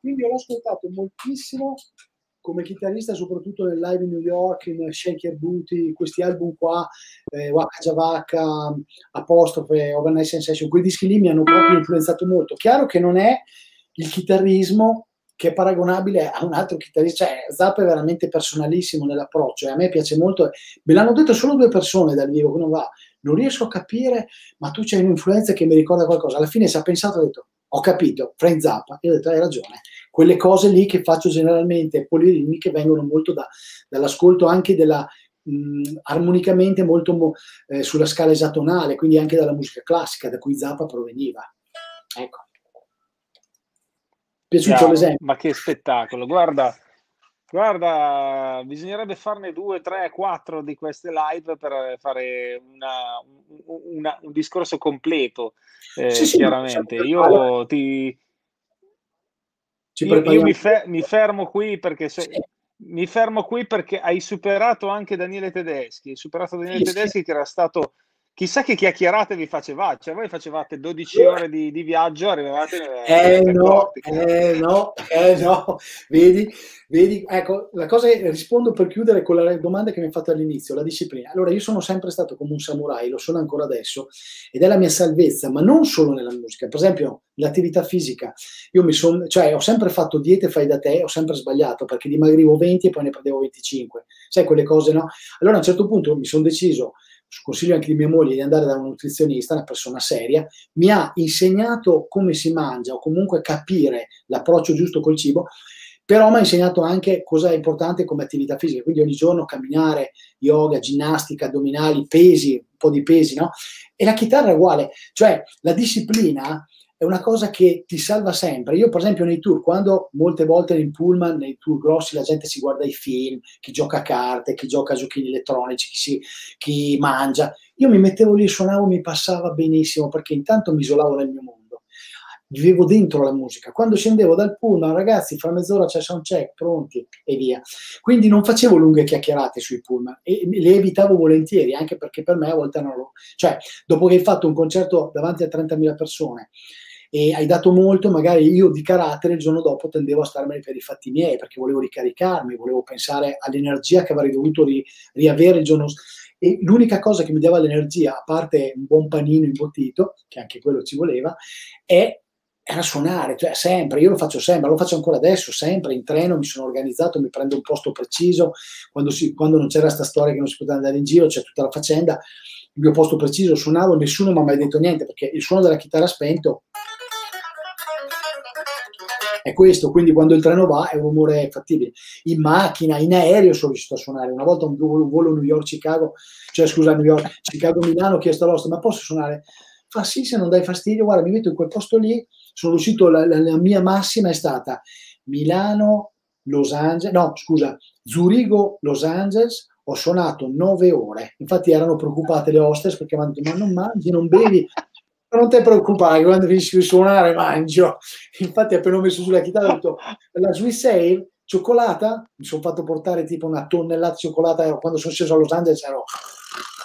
Quindi l'ho ascoltato moltissimo come chitarrista, soprattutto nel live in New York, in Shake Your Booty, questi album qua, Waka Javaka, Apostrofe, Overnight Sensation, quei dischi lì mi hanno proprio influenzato molto. Chiaro che non è il chitarrismo che è paragonabile a un altro chitarrista, cioè Zappa è veramente personalissimo nell'approccio, e a me piace molto, me l'hanno detto solo due persone dal vivo, non riesco a capire, ma tu c'hai un'influenza che mi ricorda qualcosa, alla fine si è pensato, ho detto, ho capito, Frank Zappa, e ho detto, hai ragione, quelle cose lì che faccio generalmente, poliritmiche, che vengono molto dall'ascolto anche della... armonicamente molto sulla scala esatonale, quindi anche dalla musica classica da cui Zappa proveniva, ecco. Piaciuto l'esempio. Ma che spettacolo, guarda, Guarda, bisognerebbe farne 2, 3, 4 di queste live per fare un discorso completo, sì, chiaramente. Sì, io mi fermo qui perché mi fermo qui perché hai superato anche Daniele Tedeschi, hai superato Daniele Tedeschi, che era stato, chissà che chiacchierate vi facevate, cioè voi facevate 12 ore di viaggio, arrivavate no, vedi, ecco, la cosa è, rispondo per chiudere con la domanda che mi hai fatto all'inizio, la disciplina. Allora, io sono sempre stato come un samurai, lo sono ancora adesso, ed è la mia salvezza, ma non solo nella musica, per esempio l'attività fisica. Io mi sono, cioè, ho sempre fatto diete fai da te, ho sempre sbagliato perché dimagrivo 20 e poi ne perdevo 25, sai quelle cose, no? Allora a un certo punto mi sono deciso, consiglio anche di mia moglie, di andare da un nutrizionista, una persona seria, mi ha insegnato come si mangia o comunque capire l'approccio giusto col cibo, però mi ha insegnato anche cosa è importante come attività fisica, quindi ogni giorno camminare, yoga, ginnastica, addominali, pesi, un po' di pesi, no? E la chitarra è uguale, cioè la disciplina è una cosa che ti salva sempre. Io per esempio nei tour, quando molte volte nei pullman, nei tour grossi, la gente si guarda i film, chi gioca a carte, chi gioca a giochini elettronici, chi mangia, io mi mettevo lì, suonavo, mi passava benissimo, perché intanto mi isolavo nel mio mondo, vivevo dentro la musica. Quando scendevo dal pullman, ragazzi, fra mezz'ora c'è soundcheck, pronti, e via. Quindi non facevo lunghe chiacchierate sui pullman, e le evitavo volentieri, anche perché per me a volte non lo... Cioè, dopo che hai fatto un concerto davanti a 30.000 persone, e hai dato molto, magari io di carattere il giorno dopo tendevo a starmene per i fatti miei, perché volevo ricaricarmi, volevo pensare all'energia che avrei dovuto riavere il giorno. E l'unica cosa che mi dava l'energia, a parte un buon panino imbottito, che anche quello ci voleva, era suonare, cioè sempre. Io lo faccio sempre, lo faccio ancora adesso, sempre in treno mi sono organizzato, mi prendo un posto preciso, quando non c'era questa storia che non si poteva andare in giro, c'è tutta la faccenda, il mio posto preciso, suonavo, nessuno mi ha mai detto niente, perché il suono della chitarra spento è questo, quindi quando il treno va è un rumore fattibile. In macchina, in aereo sono riuscito a suonare. Una volta un volo Chicago-Milano, ho chiesto all'host, ma posso suonare? Fa sì, se non dai fastidio, guarda, mi metto in quel posto lì, sono riuscito, la mia massima è stata Zurigo, Los Angeles, ho suonato 9 ore. Infatti erano preoccupate le hostess perché mi hanno detto, ma non mangi, non bevi? Non ti preoccupare, quando finisci di suonare mangio. Infatti appena ho messo sulla chitarra ho detto, la Swiss Ale, cioccolata, mi sono fatto portare tipo una tonnellata di cioccolata. Quando sono sceso a Los Angeles ero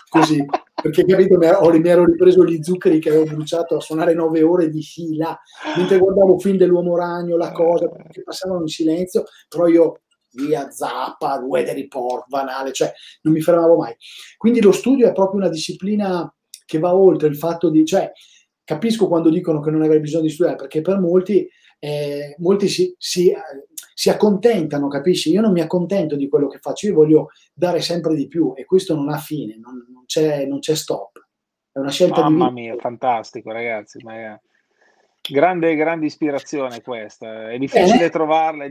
così, perché capito, mi ero ripreso gli zuccheri che avevo bruciato a suonare 9 ore di fila, mentre guardavo film dell'Uomo Ragno, la cosa, che passavano in silenzio, però io via Zappa, Weather Report, banale, cioè non mi fermavo mai. Quindi lo studio è proprio una disciplina che va oltre il fatto di... cioè, capisco quando dicono che non avrei bisogno di studiare, perché per molti si accontentano, capisci? Io non mi accontento di quello che faccio, io voglio dare sempre di più, e questo non ha fine, non c'è stop. È una scelta di vita. Mamma mia, fantastico, ragazzi. Grande ispirazione questa. È difficile trovarla,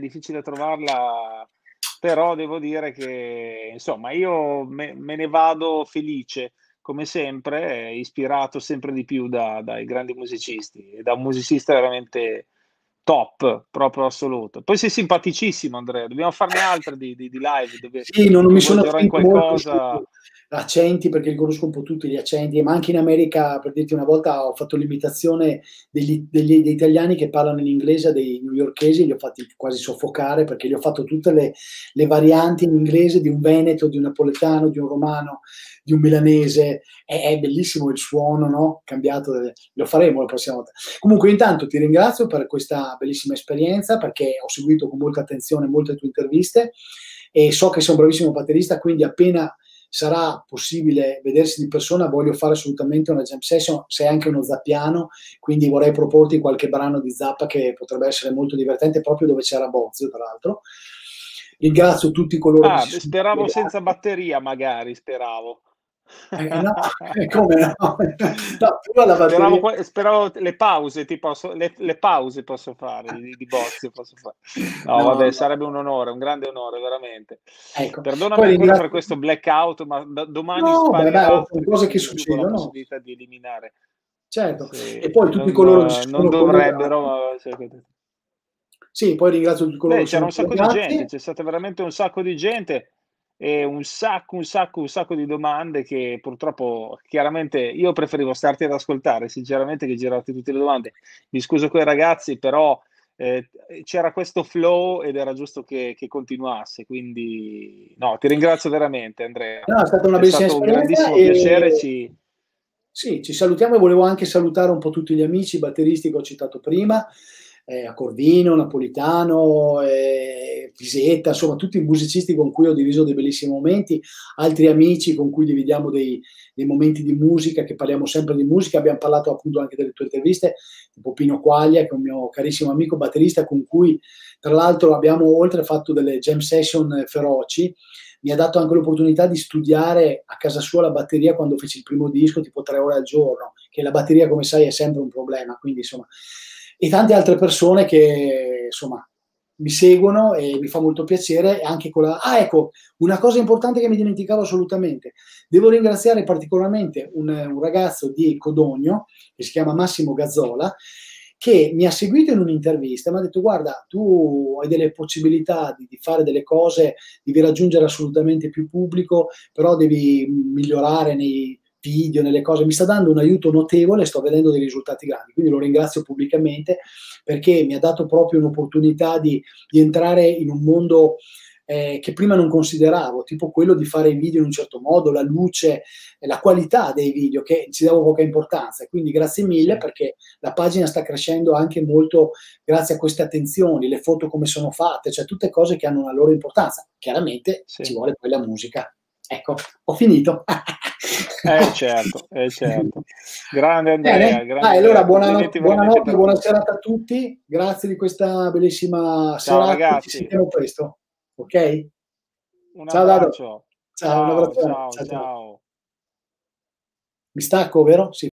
però devo dire che, insomma, io me ne vado felice, come sempre, ispirato sempre di più dai grandi musicisti, e da un musicista veramente top, proprio assoluto. Poi sei simpaticissimo, Andrea, dobbiamo farne altre di live. Dove sì, non mi sono in qualcosa... accenti, perché riconosco un po' tutti gli accenti, ma anche in America, per dirti, una volta ho fatto l'imitazione degli italiani che parlano in inglese, dei newyorkesi, li ho fatti quasi soffocare, perché gli ho fatto tutte le varianti in inglese di un veneto, di un napoletano, di un romano, di un milanese. È bellissimo il suono, no? Cambiato, lo faremo la prossima volta. Comunque intanto ti ringrazio per questa bellissima esperienza, perché ho seguito con molta attenzione molte tue interviste e so che sei un bravissimo batterista, quindi appena sarà possibile vedersi di persona voglio fare assolutamente una jam session. Sei anche uno zappiano, quindi vorrei proporti qualche brano di Zappa che potrebbe essere molto divertente, proprio dove c'era Bozio, tra l'altro. Ringrazio tutti coloro che si speravo legati. Senza batteria, magari speravo speravo le pause, le pause posso fare di Bozio, posso fare. No, sarebbe un onore, un grande onore veramente, ecco. Perdonami per questo blackout, ma domani sparirà, cose che succedono, la possibilità di eliminare, certo, sì. E poi tutti coloro che non dovrebbero Sì, poi ringrazio il Colosseum. C'era un sacco di gente, c'è stata veramente un sacco di gente e un sacco di domande che purtroppo, chiaramente, io preferivo starti ad ascoltare, sinceramente, che girarti tutte le domande. Mi scuso con i ragazzi, però c'era questo flow ed era giusto che continuasse, quindi no, ti ringrazio veramente, Andrea. No, è stata una bellissima esperienza, un grandissimo piacere. Sì, ci salutiamo e volevo anche salutare un po' tutti gli amici batteristi che ho citato prima, a Corvino, Napolitano, Pisetta, insomma tutti i musicisti con cui ho diviso dei bellissimi momenti, altri amici con cui dividiamo dei momenti di musica, che parliamo sempre di musica. Abbiamo parlato appunto anche delle tue interviste, tipo Pino Quaglia, che è un mio carissimo amico batterista, con cui tra l'altro abbiamo oltre fatto delle jam session feroci. Mi ha dato anche l'opportunità di studiare a casa sua la batteria quando feci il primo disco, tipo 3 ore al giorno, che la batteria, come sai, è sempre un problema, quindi insomma. E tante altre persone che insomma mi seguono e mi fa molto piacere. Anche con la... Ah, ecco, una cosa importante che mi dimenticavo assolutamente. Devo ringraziare particolarmente un ragazzo di Codogno che si chiama Massimo Gazzola, che mi ha seguito in un'intervista e mi ha detto: guarda, tu hai delle possibilità di fare delle cose, devi raggiungere assolutamente più pubblico, però devi migliorare nei video, nelle cose. Mi sta dando un aiuto notevole e sto vedendo dei risultati grandi, quindi lo ringrazio pubblicamente, perché mi ha dato proprio un'opportunità di entrare in un mondo che prima non consideravo, tipo quello di fare i video in un certo modo, la luce, la qualità dei video, che ci davo poca importanza. Quindi grazie mille, perché la pagina sta crescendo anche molto grazie a queste attenzioni, le foto come sono fatte, cioè tutte cose che hanno una loro importanza. Chiaramente ci vuole poi la musica. Ecco, ho finito. Certo. Grande Andrea. Allora, buonanotte, buona serata a tutti. Grazie di questa bellissima serata. Ragazzi. Ci sentiamo presto. Ok? Ciao Dado. Ciao, un abbraccio. Ciao. Mi stacco, vero? Sì.